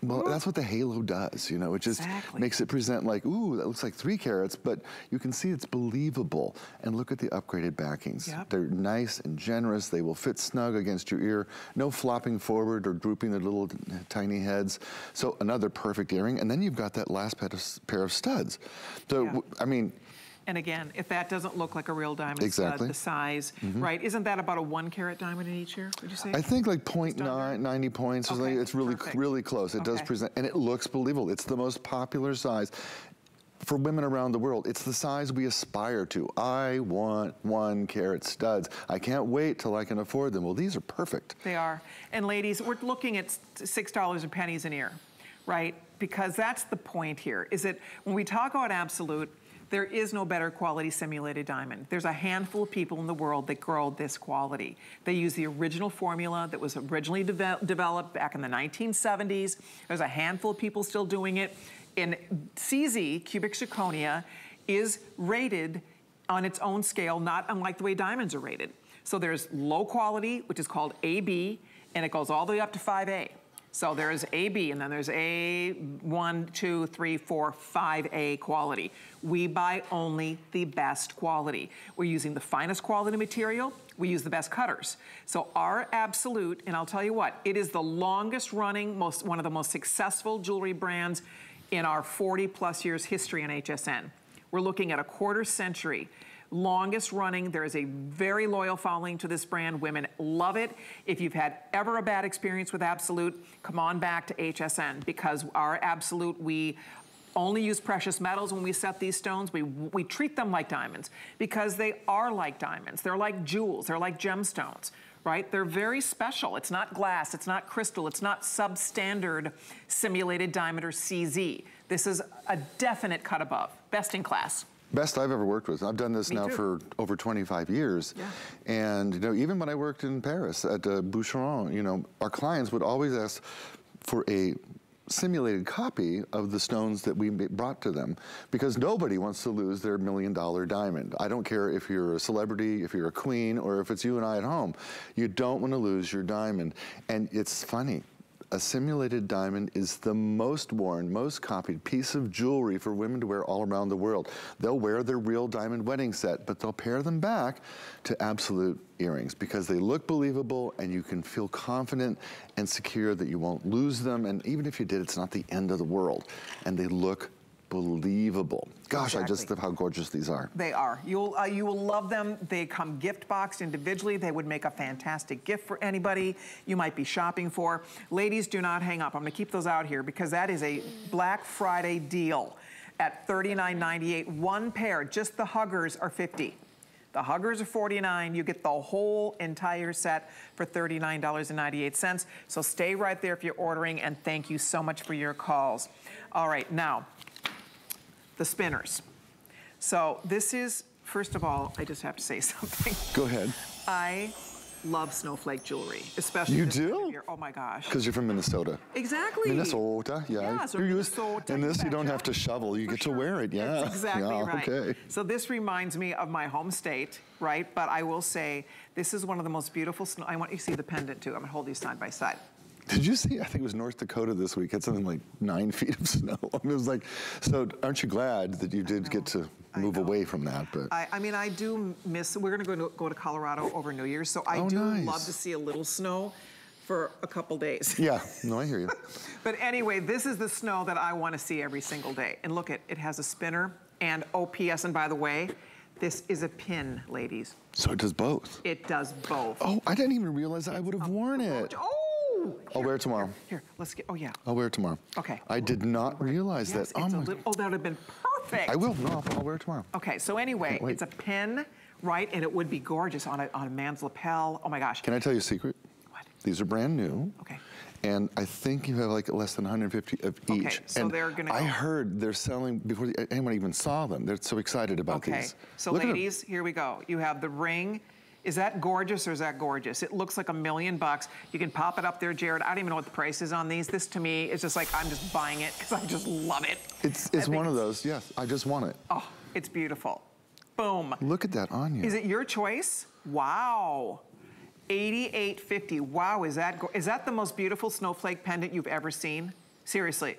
Well, that's what the halo does, you know. It just makes it present like, ooh, that looks like 3 carats, but you can see it's believable. And look at the upgraded backings. Yep. They're nice and generous. They will fit snug against your ear. No flopping forward or drooping their little tiny heads. So another perfect earring. And then you've got that last pair of studs. So, yeah. I mean... And again, if that doesn't look like a real diamond stud, the size, right? Isn't that about a 1 carat diamond in each ear, would you say? I think like 0.9, 90 points. Okay. It's really, really close. It does present, and it looks believable. It's the most popular size. for women around the world. It's the size we aspire to. I want 1 carat studs. I can't wait till I can afford them. Well, these are perfect. They are. And ladies, we're looking at $6 and pennies an ear, right? Because that's the point here, is that when we talk about Absolute, there is no better quality simulated diamond. There's a handful of people in the world that grow this quality. They use the original formula that was originally developed back in the 1970s. There's a handful of people still doing it. And CZ, cubic zirconia, is rated on its own scale, not unlike the way diamonds are rated. So there's low quality, which is called AB, and it goes all the way up to 5A. So there's AB, and then there's A1, 2, 3, 4, 5A quality. We buy only the best quality. We're using the finest quality material. We use the best cutters. So our Absolute, and I'll tell you what, it is the longest running, one of the most successful jewelry brands in our 40 plus years history in HSN. We're looking at a quarter century. Longest running. There is a very loyal following to this brand. Women love it. If you've had ever a bad experience with Absolute, come on back to HSN, because our Absolute, we only use precious metals when we set these stones. We treat them like diamonds because they are like diamonds. They're like jewels. They're like gemstones, right? They're very special. It's not glass. It's not crystal. It's not substandard simulated diamond or CZ. This is a definite cut above. Best in class. Best I've ever worked with. I've done this now for over 25 years. Yeah. And you know, even when I worked in Paris at Boucheron, you know, our clients would always ask for a simulated copy of the stones that we brought to them, because nobody wants to lose their $1 million diamond. I don't care if you're a celebrity, if you're a queen, or if it's you and I at home. You don't want to lose your diamond. And it's funny. A simulated diamond is the most worn, most copied piece of jewelry for women to wear all around the world. They'll wear their real diamond wedding set, but they'll pair them back to Absolute earrings because they look believable and you can feel confident and secure that you won't lose them. And even if you did, it's not the end of the world. And they look believable. Gosh, exactly. I just love how gorgeous these are. They are. You will love them. They come gift boxed individually. They would make a fantastic gift for anybody you might be shopping for. Ladies, do not hang up. I'm going to keep those out here because that is a Black Friday deal at $39.98. One pair, just the huggers, are $50. The huggers are $49. You get the whole entire set for $39.98. So stay right there if you're ordering, and thank you so much for your calls. All right, now, the spinners. So this is, first of all, I just have to say something. Go ahead. I love snowflake jewelry, especially. You do? Year. Oh my gosh. Because you're from Minnesota. Exactly. Minnesota, yeah. So you're Minnesota. And this, you don't have to shovel. You get to wear it, yeah. That's exactly right. Okay. So this reminds me of my home state, right? But I will say, this is one of the most beautiful snow. I want you to see the pendant too. I'm gonna hold these side by side. Did you see, I think it was North Dakota this week, had something like 9 feet of snow. I mean, it was like, so aren't you glad that you did get to move away from that? But I mean, I do miss, we're going to go to Colorado over New Year's, so I do love to see a little snow for a couple days. Yeah, no, I hear you. But anyway, this is the snow that I want to see every single day. And look, it has a spinner and OPS, and by the way, this is a pin, ladies. So it does both? It does both. Oh, I didn't even realize I would have worn it. Oh! I'll wear it tomorrow. Here, let's get, I'll wear it tomorrow. Okay. I did not realize that. Oh, that would have been perfect. I will, I'll wear it tomorrow. Okay, so anyway, it's a pin, right? And it would be gorgeous on a man's lapel. Oh my gosh. Can I tell you a secret? What? These are brand new. Okay. And I think you have like less than 150 of each. Okay, so and they're gonna go. I heard they're selling before anyone even saw them. They're so excited about these. Okay, so ladies, here we go. You have the ring. Is that gorgeous or is that gorgeous? It looks like $1 million bucks. You can pop it up there, Jared. I don't even know what the price is on these. This to me is just like, I'm just buying it because I just love it. It's one of those, yes, I just want it. Oh, it's beautiful. Boom. Look at that on you. Is it your choice? Wow. $88.50. Wow, is that the most beautiful snowflake pendant you've ever seen? Seriously.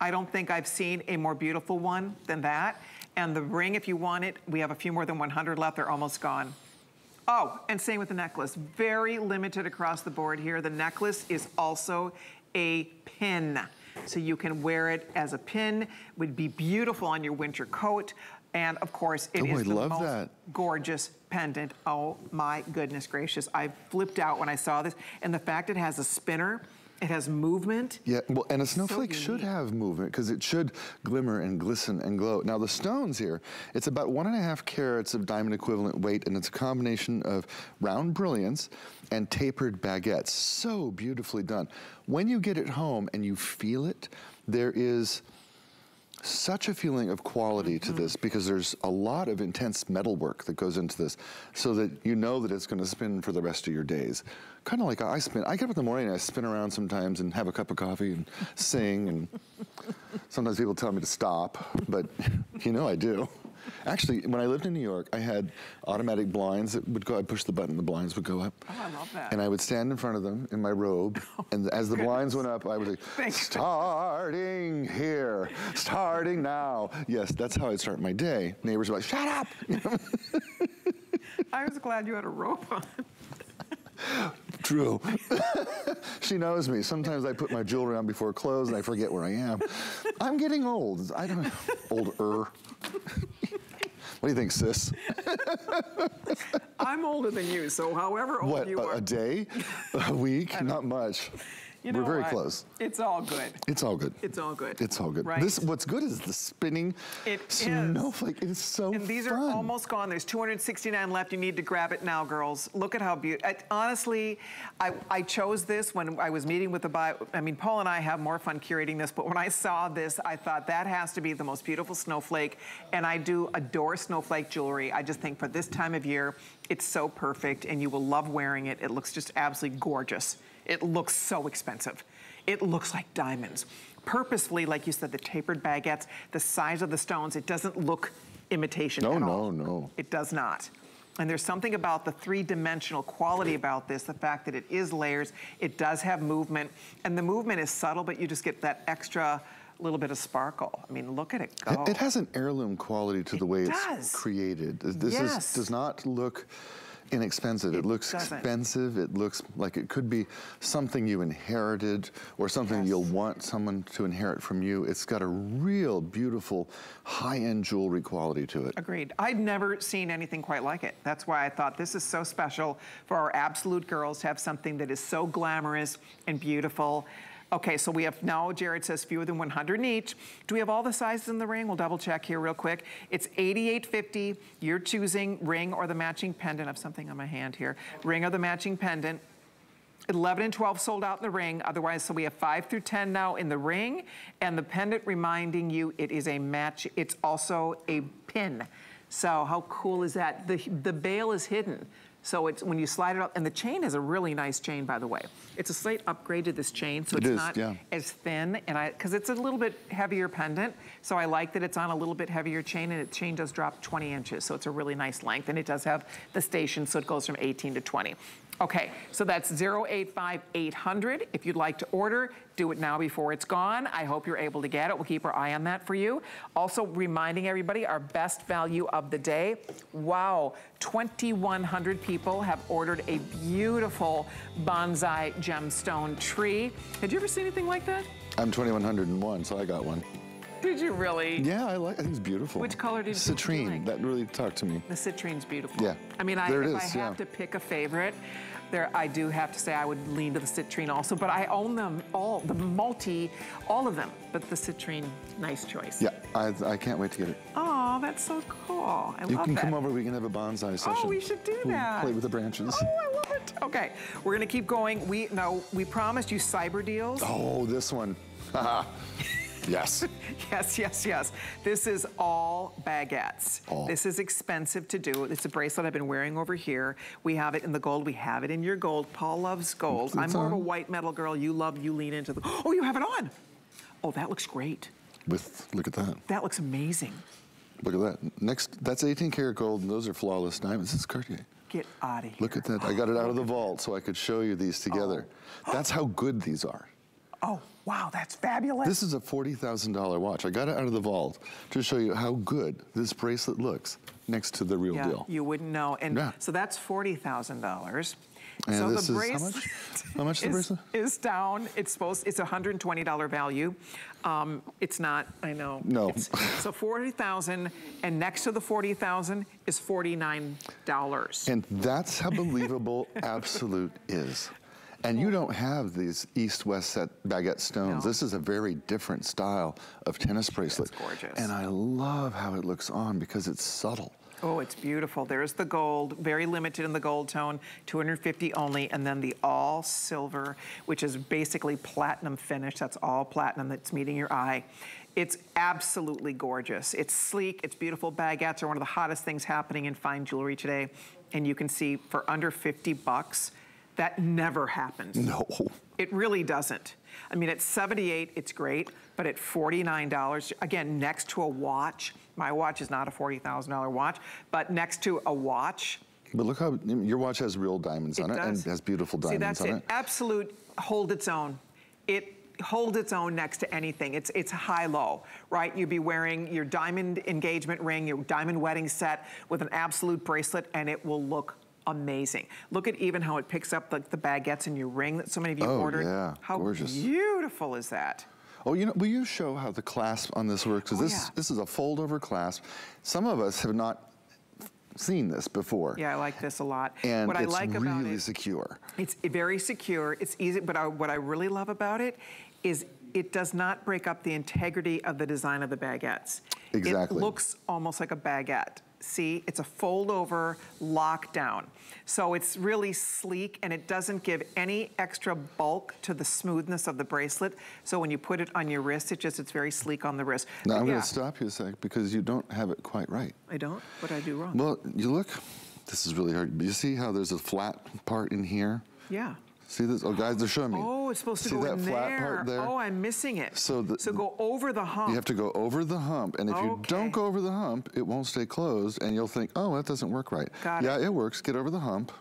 I don't think I've seen a more beautiful one than that. And the ring, if you want it, we have a few more than 100 left. They're almost gone. Oh, and same with the necklace. Very limited across the board here. The necklace is also a pin. So you can wear it as a pin. It would be beautiful on your winter coat. And of course, it is the most gorgeous pendant. Oh my goodness gracious. I flipped out when I saw this. And the fact it has a spinner It has movement. Yeah, well, and a snowflake should have movement because it should glimmer and glisten and glow. Now the stones here, it's about 1.5 carats of diamond equivalent weight, and it's a combination of round brilliance and tapered baguettes. So beautifully done. When you get it home and you feel it, there is such a feeling of quality to this because there's a lot of intense metal work that goes into this so that you know that it's going to spin for the rest of your days. Kind of like I get up in the morning and I spin around sometimes and have a cup of coffee and sing, and sometimes people tell me to stop, but you know I do. Actually, when I lived in New York, I had automatic blinds that would go, I'd push the button, the blinds would go up. Oh, I love that. And I would stand in front of them in my robe, and as the blinds went up, I would say, starting here, starting now. Yes, that's how I'd start my day. Neighbors were like, shut up! You know? I was glad you had a robe on. True. She knows me. Sometimes I put my jewelry on before clothes and I forget where I am. I'm getting old. I don't know. Older. What do you think, sis? I'm older than you, so however old you are. What, a day? A week? Not much. You know, we're very close. It's all good. It's all good. It's all good. It's all good. Right. This, what's good is the spinning snowflake. It is so fun. And these are almost gone. There's 269 left. You need to grab it now, girls. Look at how beautiful. Honestly, I chose this when I was meeting with the buyer. I mean, Paul and I have more fun curating this, but when I saw this, I thought that has to be the most beautiful snowflake. And I do adore snowflake jewelry. I just think for this time of year, it's so perfect, and you will love wearing it. It looks just absolutely gorgeous. It looks so expensive. It looks like diamonds. Purposefully, like you said, the tapered baguettes, the size of the stones, it doesn't look imitation at all. No, no, no. It does not. And there's something about the three-dimensional quality about this, the fact that it is layers, it does have movement, and the movement is subtle, but you just get that extra little bit of sparkle. I mean, look at it go. It has an heirloom quality to the way it's created. This does not look inexpensive. It looks expensive. It looks like it could be something you inherited or something you'll want someone to inherit from you. It's got a real beautiful high-end jewelry quality to it. Agreed. I'd never seen anything quite like it. That's why I thought this is so special for our Absolute girls to have something that is so glamorous and beautiful. Okay, so we have now, Jared says, fewer than 100 in each. Do we have all the sizes in the ring? We'll double check here real quick. It's $88.50. You're choosing ring or the matching pendant. I have something on my hand here. Ring or the matching pendant. 11 and 12 sold out in the ring. Otherwise, so we have 5 through 10 now in the ring. And the pendant reminding you it is a match. It's also a pin. So how cool is that? The bail is hidden. So it's when you slide it up, and the chain is a really nice chain, by the way. It's a slight upgrade to this chain, so it's not as thin, and because it's a little bit heavier pendant, so I like that it's on a little bit heavier chain, and its chain does drop 20 inches, so it's a really nice length, and it does have the station, so it goes from 18 to 20. Okay, so that's 085-800. If you'd like to order, do it now before it's gone. I hope you're able to get it. We'll keep our eye on that for you. Also reminding everybody our best value of the day. Wow, 2,100 people have ordered a beautiful bonsai gemstone tree. Had you ever seen anything like that? I'm 2,101, so I got one. Did you really? Yeah, I think it's beautiful. Which color did you like? Citrine. That really talked to me. The citrine's beautiful. Yeah. I mean, if I have to pick a favorite, I do have to say I would lean to the citrine also, but I own them all, the multi, all of them. But the citrine, nice choice. Yeah, I can't wait to get it. Oh, that's so cool. I love that. You can come over, we can have a bonsai session. Oh, we should do that. Play with the branches. Oh, I love it. Okay, we're gonna keep going. We promised you cyber deals. Oh, this one. Yes. Yes, yes, yes. This is all baguettes. This is expensive to do. It's a bracelet I've been wearing over here. We have it in the gold. We have it in your gold. Paul loves gold. I'm more of a white metal girl. You lean into the... Oh, you have it on. Oh, that looks great. Look at that. That looks amazing. Look at that. Next, that's 18 karat gold, and those are flawless diamonds. It's Cartier. Get out of here. Look at that. I got it out of the vault so I could show you these together. That's how good these are. Oh, wow, that's fabulous. This is a $40,000 watch. I got it out of the vault to show you how good this bracelet looks next to the real deal. You wouldn't know. And so that's $40,000. And so this is how much? How much the bracelet is down? It's $120 value. It's not. I know. No. So $40,000, and next to the $40,000 is $49. And that's how believable Absolute is. And you don't have these east-west set baguette stones. No. This is a very different style of tennis bracelet. It's gorgeous. And I love how it looks on because it's subtle. Oh, it's beautiful. There's the gold, very limited in the gold tone, 250 only, and then the all silver, which is basically platinum finish. That's all platinum that's meeting your eye. It's absolutely gorgeous. It's sleek, it's beautiful. Baguettes are one of the hottest things happening in fine jewelry today. And you can see for under 50 bucks, that never happens. No. It really doesn't. I mean, at $78, it's great, but at $49, again, next to a watch, my watch is not a $40,000 watch, but next to a watch. But look how, your watch has real diamonds on it and has beautiful diamonds on it. See, that's it. Absolute holds its own. It holds its own next to anything. It's high-low, right? You'd be wearing your diamond engagement ring, your diamond wedding set with an Absolute bracelet, and it will look amazing. Look at even how it picks up the baguettes in your ring that so many of you ordered. Oh yeah, how gorgeous. Beautiful is that? Oh, you know, will you show how the clasp on this works? Because this is a fold-over clasp. Some of us have not seen this before. Yeah, I like this a lot. And what I like about it, it's really secure. It's very secure, it's easy, but what I really love about it is it does not break up the integrity of the design of the baguettes. Exactly. It looks almost like a baguette. See, it's a fold-over lockdown. So it's really sleek and it doesn't give any extra bulk to the smoothness of the bracelet. So when you put it on your wrist, it's very sleek on the wrist. Now but I'm gonna stop you a sec because you don't have it quite right. I don't? What did I do wrong? Well, you look, this is really hard. You see how there's a flat part in here? Yeah. See this? Oh, guys, they're showing me. Oh, it's supposed to go in there. See that flat part there? Oh, I'm missing it. So go over the hump. You have to go over the hump, and if you don't go over the hump, it won't stay closed, and you'll think, oh, that doesn't work right. Got it. Yeah, it works. Get over the hump,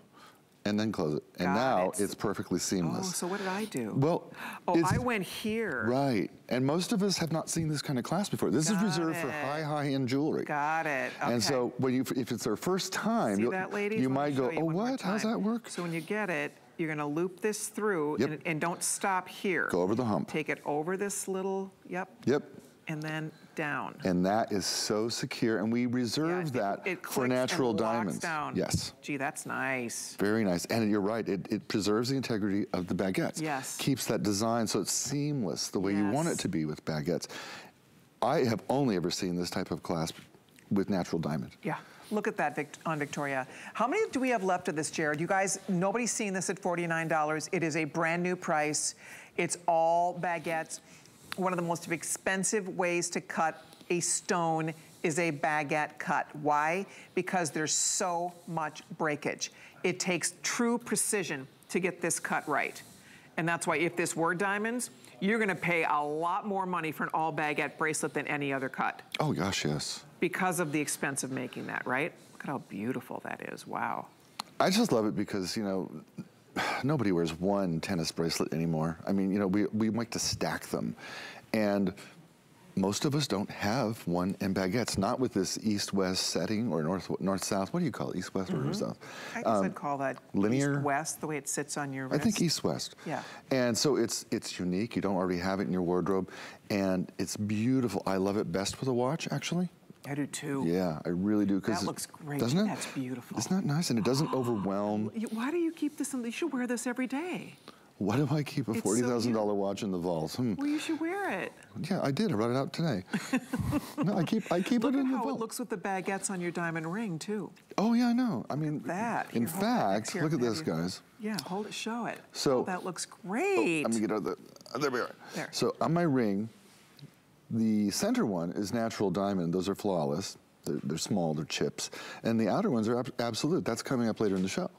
and then close it. And now it's perfectly seamless. Oh, so what did I do? Well, oh, I went here. Right, and most of us have not seen this kind of clasp before. This is reserved for high-end jewelry. Got it. Okay. And so when you, if it's their first time, you might go, oh, what? How's that work? So when you get it, you're gonna loop this through and don't stop here. Go over the hump. Take it over this little, and then down. And that is so secure, and we reserve that for natural diamonds. Down. Yes. Gee, that's nice. Very nice, and you're right, it preserves the integrity of the baguettes. Yes. Keeps that design so it's seamless the way you want it to be with baguettes. I have only ever seen this type of clasp with natural diamond. Yeah. Look at that on Victoria. How many do we have left of this, Jared? You guys, nobody's seen this at $49. It is a brand new price. It's all baguettes. One of the most expensive ways to cut a stone is a baguette cut. Why? Because there's so much breakage. It takes true precision to get this cut right. And that's why if this were diamonds, you're gonna pay a lot more money for an all baguette bracelet than any other cut. Oh gosh, yes. Because of the expense of making that, right? Look at how beautiful that is, wow. I just love it because, you know, nobody wears one tennis bracelet anymore. I mean, you know, we like to stack them. And most of us don't have one in baguettes, not with this east-west setting or north-south. What do you call it, east-west or north-south? I guess I'd call that linear east-west, the way it sits on your wrist. I think east-west. Yeah. And so it's unique. You don't already have it in your wardrobe. And it's beautiful. I love it best with a watch, actually. I do too. Yeah, I really do. That looks great. Doesn't it? That's beautiful. It's not nice, and it doesn't overwhelm. Why do you keep this? You should wear this every day. Why do I keep a $40,000 watch in the vault? Well, you should wear it. Yeah, I did. I brought it out today. No, I keep it in the vault. Look at how it looks with the baguettes on your diamond ring too. Oh yeah, I know. I mean, that. In fact, look at this, guys. Yeah, hold it. Show it. So that looks great. I'm gonna get out of the. There we are. There. So on my ring, the center one is natural diamond. Those are flawless. They're small. They're chips. And the outer ones are absolute. That's coming up later in the show.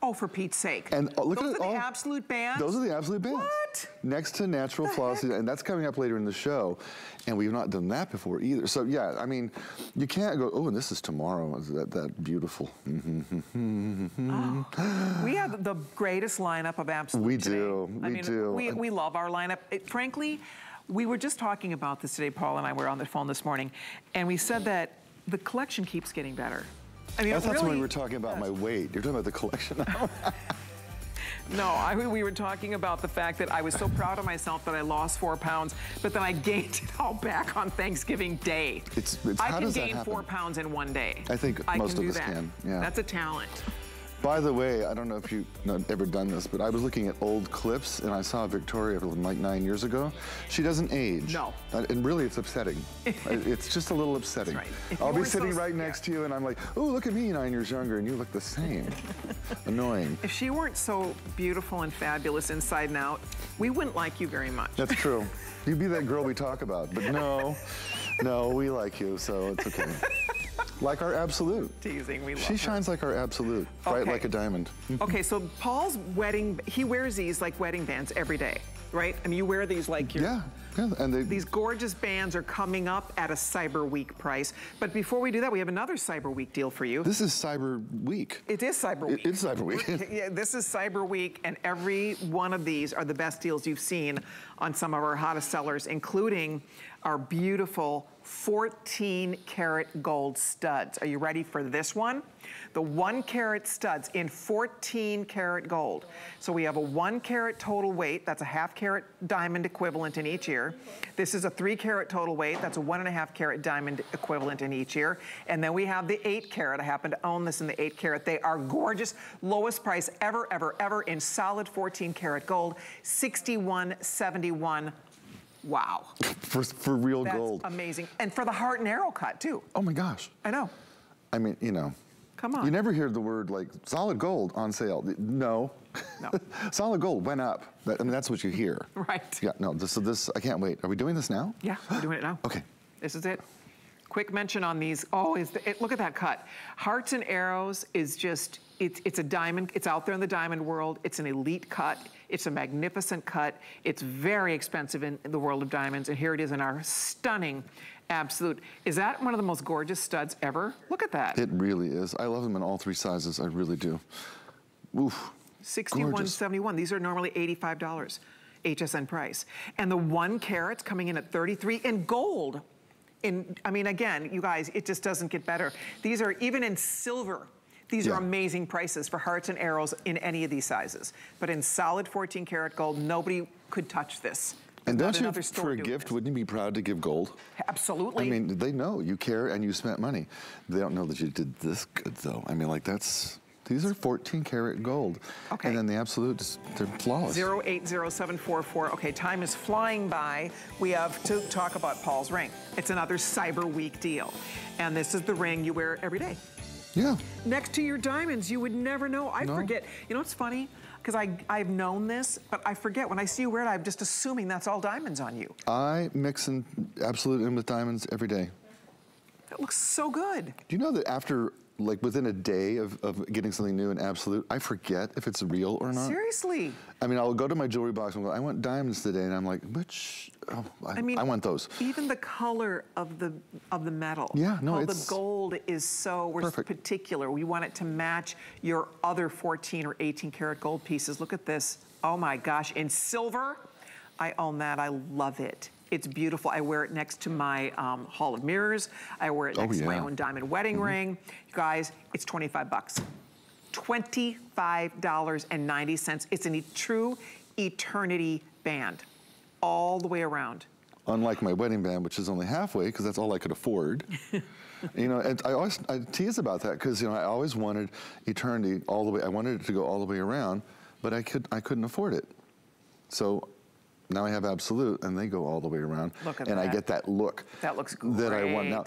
Oh, for Pete's sake. And look at the Absolute bands? Those are the Absolute bands. What? Next to natural flawless, and that's coming up later in the show. And we've not done that before either. So yeah, I mean, you can't go, oh, and this is tomorrow. That beautiful. Oh, we have the greatest lineup of Absolute today. We do. I mean, we love our lineup. Frankly, we were just talking about this today, Paul and I were on the phone this morning, and we said that the collection keeps getting better. I mean, that's when we were talking about my weight. You're talking about the collection now? No, we were talking about the fact that I was so proud of myself that I lost 4 pounds, but then I gained it all back on Thanksgiving Day. I can gain 4 pounds in one day. I think most of us can. Yeah. That's a talent. By the way, I don't know if you've ever done this, but I was looking at old clips and I saw Victoria from like 9 years ago. She doesn't age. No. And really, it's upsetting. It's just a little upsetting. That's right. I'll be sitting right next to you and I'm like, oh, look at me 9 years younger and you look the same. Annoying. If she weren't so beautiful and fabulous inside and out, we wouldn't like you very much. That's true. You'd be that girl we talk about, but no, no, we like you, so it's okay. Like our Absolute. Teasing, we love her. She shines like our Absolute, bright like a diamond. Okay, so Paul's wedding, he wears these like wedding bands every day, right? I mean, you wear these like your... Yeah, yeah, and they... These gorgeous bands are coming up at a Cyber Week price. But before we do that, we have another Cyber Week deal for you. This is Cyber Week. It is Cyber Week. It's Cyber Week. Yeah, this is Cyber Week, and every one of these are the best deals you've seen on some of our hottest sellers, including our beautiful 14-karat gold studs. Are you ready for this one? The 1-karat studs in 14-karat gold. So we have a 1-karat total weight. That's a half-karat diamond equivalent in each ear. This is a 3-karat total weight. That's a 1.5-karat diamond equivalent in each ear. And then we have the 8-karat. I happen to own this in the 8-karat. They are gorgeous. Lowest price ever, ever, ever in solid 14-karat gold. $61.71. Wow. For real gold. That's amazing. And for the heart and arrow cut, too. Oh, my gosh. I know. I mean, you know. Come on. You never hear the word, like, solid gold on sale. No. No. Solid gold went up. I mean, that's what you hear. Right. Yeah, no, so this, I can't wait. Are we doing this now? Yeah, we're doing it now. Okay. This is it. Quick mention on these. Oh, look at that cut. Hearts and arrows is just, it's a diamond. It's out there in the diamond world. It's an elite cut. It's a magnificent cut. It's very expensive in the world of diamonds. And here it is in our stunning Absolute. Is that one of the most gorgeous studs ever? Look at that. It really is. I love them in all three sizes. I really do. Oof. $61.71. These are normally $85 HSN price. And the 1-karat's coming in at $33 in gold. I mean, again, you guys, it just doesn't get better. These are, even in silver, these are amazing prices for hearts and arrows in any of these sizes. But in solid 14-karat gold, nobody could touch this. And don't you, for a gift, wouldn't you be proud to give gold? Absolutely. I mean, they know you care and you spent money. They don't know that you did this good, though. I mean, like, that's... These are 14-karat gold. Okay. And then the Absolutes, they're flawless. 080744. Okay, time is flying by. We have to talk about Paul's ring. It's another Cyber Week deal. And this is the ring you wear every day. Yeah. Next to your diamonds, you would never know. I forget. You know what's funny? Because I've known this, but I forget. When I see you wear it, I'm just assuming that's all diamonds on you. I mix an Absolute in with diamonds every day. It looks so good. Do you know that after... Like within a day of getting something new and Absolute, I forget if it's real or not. Seriously. I mean, I'll go to my jewelry box and go, I want diamonds today. And I'm like, which, oh, I mean, I want those. Even the color of the metal. Yeah, no, it's. The gold is so, we're particular. We want it to match your other 14 or 18-karat gold pieces. Look at this. Oh my gosh, in silver. I own that, I love it. It's beautiful. I wear it next to my Hall of Mirrors. I wear it next to my own diamond wedding ring. You guys, it's $25. $25.90. It's a true eternity band all the way around. Unlike my wedding band, which is only halfway because that's all I could afford. You know, and I tease about that because, you know, I always wanted eternity all the way. I wanted it to go all the way around, but I couldn't afford it. So now I have Absolute, and they go all the way around. Look at and that. I get that look. That looks great. That I want now.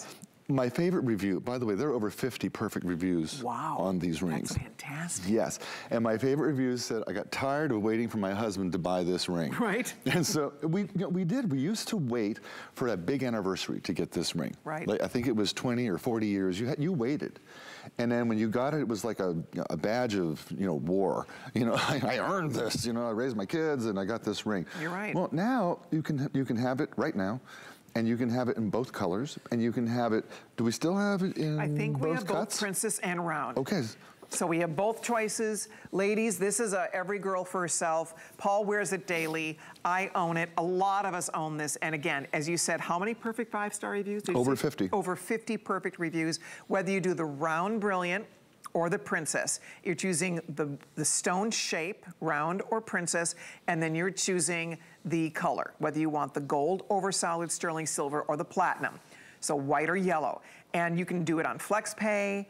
My favorite review, by the way, there are over 50 perfect reviews on these rings. That's fantastic. Yes, and my favorite review said, I got tired of waiting for my husband to buy this ring. Right. And so we, you know, we did. We used to wait for a big anniversary to get this ring. Right. Like, I think it was 20 or 40 years. You waited. And then when you got it, it was like a badge of, you know, war. You know, I earned this, you know, I raised my kids and I got this ring. You're right. Well, now you can have it right now. And you can have it in both colors, and you can have it, do we still have it in both cuts? I think we have both princess and round. Okay. So we have both choices. Ladies, this is every girl for herself. Paul wears it daily. I own it. A lot of us own this. And again, as you said, how many perfect 5-star reviews? Over 50. Over 50 perfect reviews. Whether you do the round brilliant or the princess, you're choosing the stone shape, round or princess, and then you're choosing the color, whether you want the gold over solid sterling silver or the platinum, so white or yellow. And you can do it on FlexPay,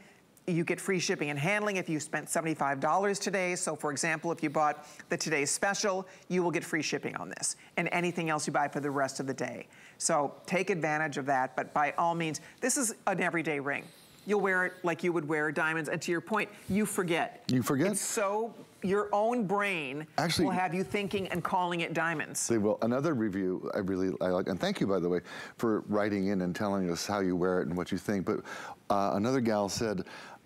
You get free shipping and handling if you spent $75 today. So for example, if you bought the today's special, you will get free shipping on this and anything else you buy for the rest of the day. So take advantage of that, but by all means, this is an everyday ring. You'll wear it like you would wear diamonds, and to your point, you forget. You forget. It's so your own brain actually will have you thinking and calling it diamonds. They will. Another review I like, and thank you, by the way, for writing in and telling us how you wear it and what you think, but another gal said,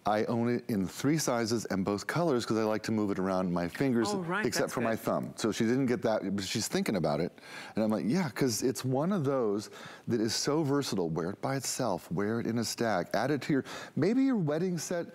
I own it in 3 sizes and both colors because I like to move it around my fingers, oh, right, except for my thumb. So she didn't get that, but she's thinking about it. And I'm like, yeah, because it's one of those that is so versatile. Wear it by itself, wear it in a stack, add it to your, maybe your wedding set.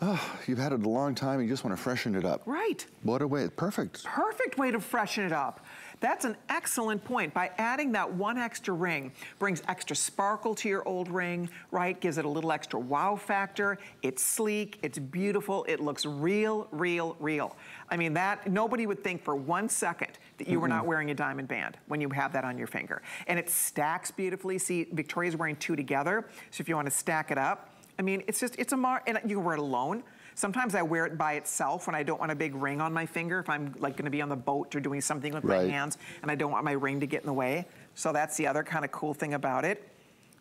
Oh, you've had it a long time, you just want to freshen it up. Right. What a way, perfect. Perfect way to freshen it up. That's an excellent point. By adding that one extra ring, brings extra sparkle to your old ring, right? Gives it a little extra wow factor. It's sleek, it's beautiful, it looks real, real, real. I mean, that, nobody would think for 1 second that you were not wearing a diamond band when you have that on your finger. And it stacks beautifully. See, Victoria's wearing 2 together, so if you want to stack it up, I mean, it's just, it's a mar, and you can wear it alone. Sometimes I wear it by itself when I don't want a big ring on my finger, if I'm like gonna be on the boat or doing something with my hands, and I don't want my ring to get in the way. So that's the other kind of cool thing about it.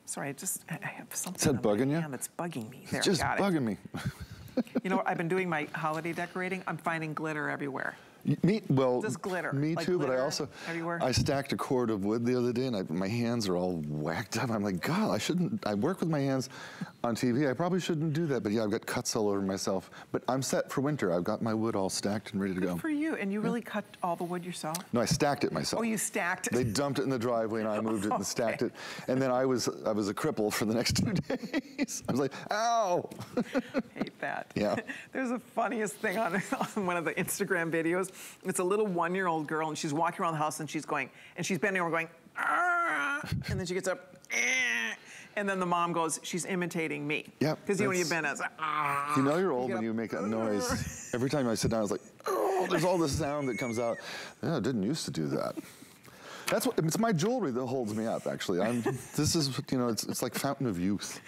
Sorry, I have something on my hand that's bugging me. There, just bugging me. You know what, I've been doing my holiday decorating, I'm finding glitter everywhere. Me, well, just glitter. Me like too, glitter, but I also, everywhere. I stacked a cord of wood the other day and my hands are all whacked up. I'm like, God, I shouldn't, I work with my hands on TV. I probably shouldn't do that, but yeah, I've got cuts all over myself. But I'm set for winter. I've got my wood all stacked and ready to go. Good for you, and you really cut all the wood yourself? No, I stacked it myself. Oh, you stacked it. They dumped it in the driveway and I moved it and stacked it. And then I was a cripple for the next 2 days. I was like, ow. Hate that. Yeah. There's the funniest thing on one of the Instagram videos. It's a little 1-year-old girl and she's walking around the house and she's going, and she's bending over going, ah, and then she gets up, ah, and then the mom goes, she's imitating me. Yeah. Because you know, you've been as, ah. You know you're old when you make that noise. Every time I sit down, it's like, oh, there's all this sound that comes out. Yeah, I didn't used to do that. That's what, it's my jewelry that holds me up, actually. This is, you know, it's like fountain of youth.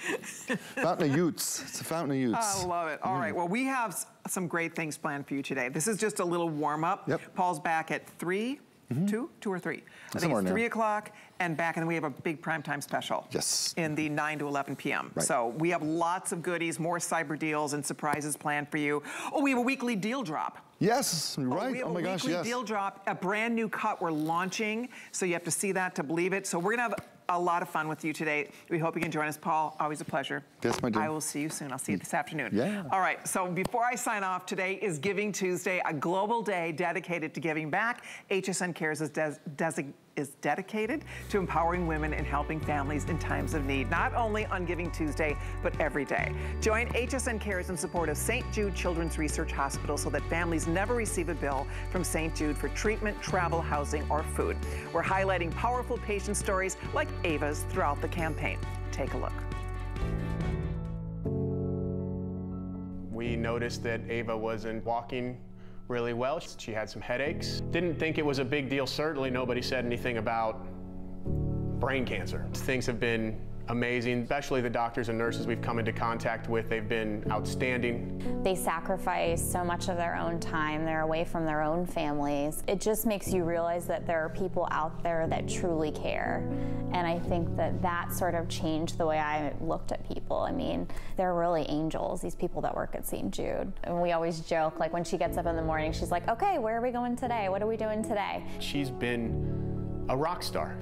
Fountain of youths, it's a fountain of youths. I love it. All right, well, we have some great things planned for you today. This is just a little warm up. Yep. Paul's back at 3, 2 or 3. I think it's 3 o'clock and back, and then we have a big primetime special. Yes. In the 9 to 11 p.m. Right. So we have lots of goodies, more cyber deals and surprises planned for you. Oh, we have a weekly deal drop. Yes, right. Oh my gosh, yes. We have a weekly deal drop, a brand new cut we're launching. So you have to see that to believe it. So we're gonna have a lot of fun with you today. We hope you can join us, Paul. Always a pleasure. Yes, my dear. I will see you soon. I'll see you this afternoon. Yeah. All right, so before I sign off, today is Giving Tuesday, a global day dedicated to giving back. HSN Cares is dedicated to empowering women and helping families in times of need, not only on Giving Tuesday, but every day. Join HSN Cares in support of St. Jude Children's Research Hospital so that families never receive a bill from St. Jude for treatment, travel, housing, or food. We're highlighting powerful patient stories like Ava's throughout the campaign. Take a look. We noticed that Ava wasn't walking really well. She had some headaches. Didn't think it was a big deal. Certainly nobody said anything about brain cancer. Things have been amazing, especially the doctors and nurses we've come into contact with. They've been outstanding. They sacrifice so much of their own time. They're away from their own families. It just makes you realize that there are people out there that truly care. And I think that that sort of changed the way I looked at people. I mean, they're really angels, these people that work at St. Jude. And we always joke, like when she gets up in the morning, she's like, okay, where are we going today? What are we doing today? She's been a rock star.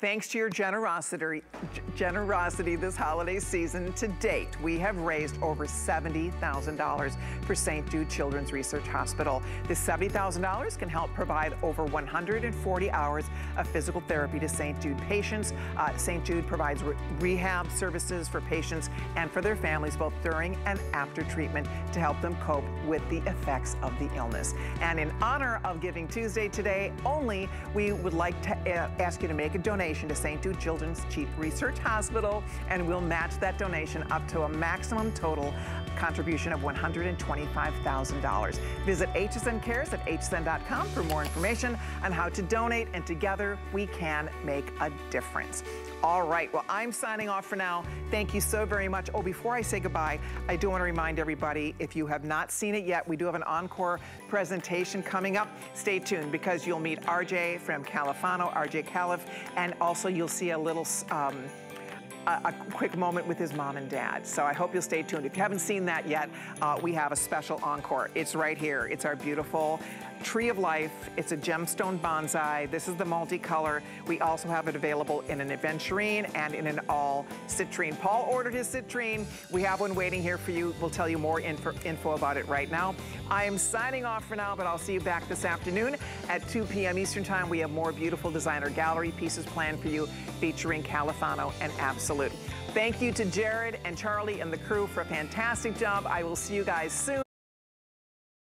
Thanks to your generosity this holiday season, to date, we have raised over $70,000 for St. Jude Children's Research Hospital. This $70,000 can help provide over 140 hours of physical therapy to St. Jude patients. St. Jude provides rehab services for patients and for their families, both during and after treatment, to help them cope with the effects of the illness. And in honor of Giving Tuesday today only, we would like to ask you to make a donation donation to St. Jude Children's Research Hospital, and we'll match that donation up to a maximum total contribution of $125,000. Visit HSN Cares at hsn.com for more information on how to donate, and together we can make a difference. All right, well, I'm signing off for now. Thank you so very much. Oh, before I say goodbye, I do want to remind everybody, if you have not seen it yet, we do have an encore presentation coming up. Stay tuned, because you'll meet RJ from Califano, RJ Calif, and also you'll see a little a quick moment with his mom and dad. So I hope you'll stay tuned. If you haven't seen that yet, we have a special encore. It's right here. It's our beautiful Tree of Life. It's a gemstone bonsai. This is the multicolor. We also have it available in an aventurine and in an all citrine. Paul ordered his citrine. We have one waiting here for you. We'll tell you more info about it right now. I am signing off for now, but I'll see you back this afternoon at 2 p.m. Eastern Time. We have more beautiful designer gallery pieces planned for you featuring Califano and Absolute. Thank you to Jared and Charlie and the crew for a fantastic job. I will see you guys soon.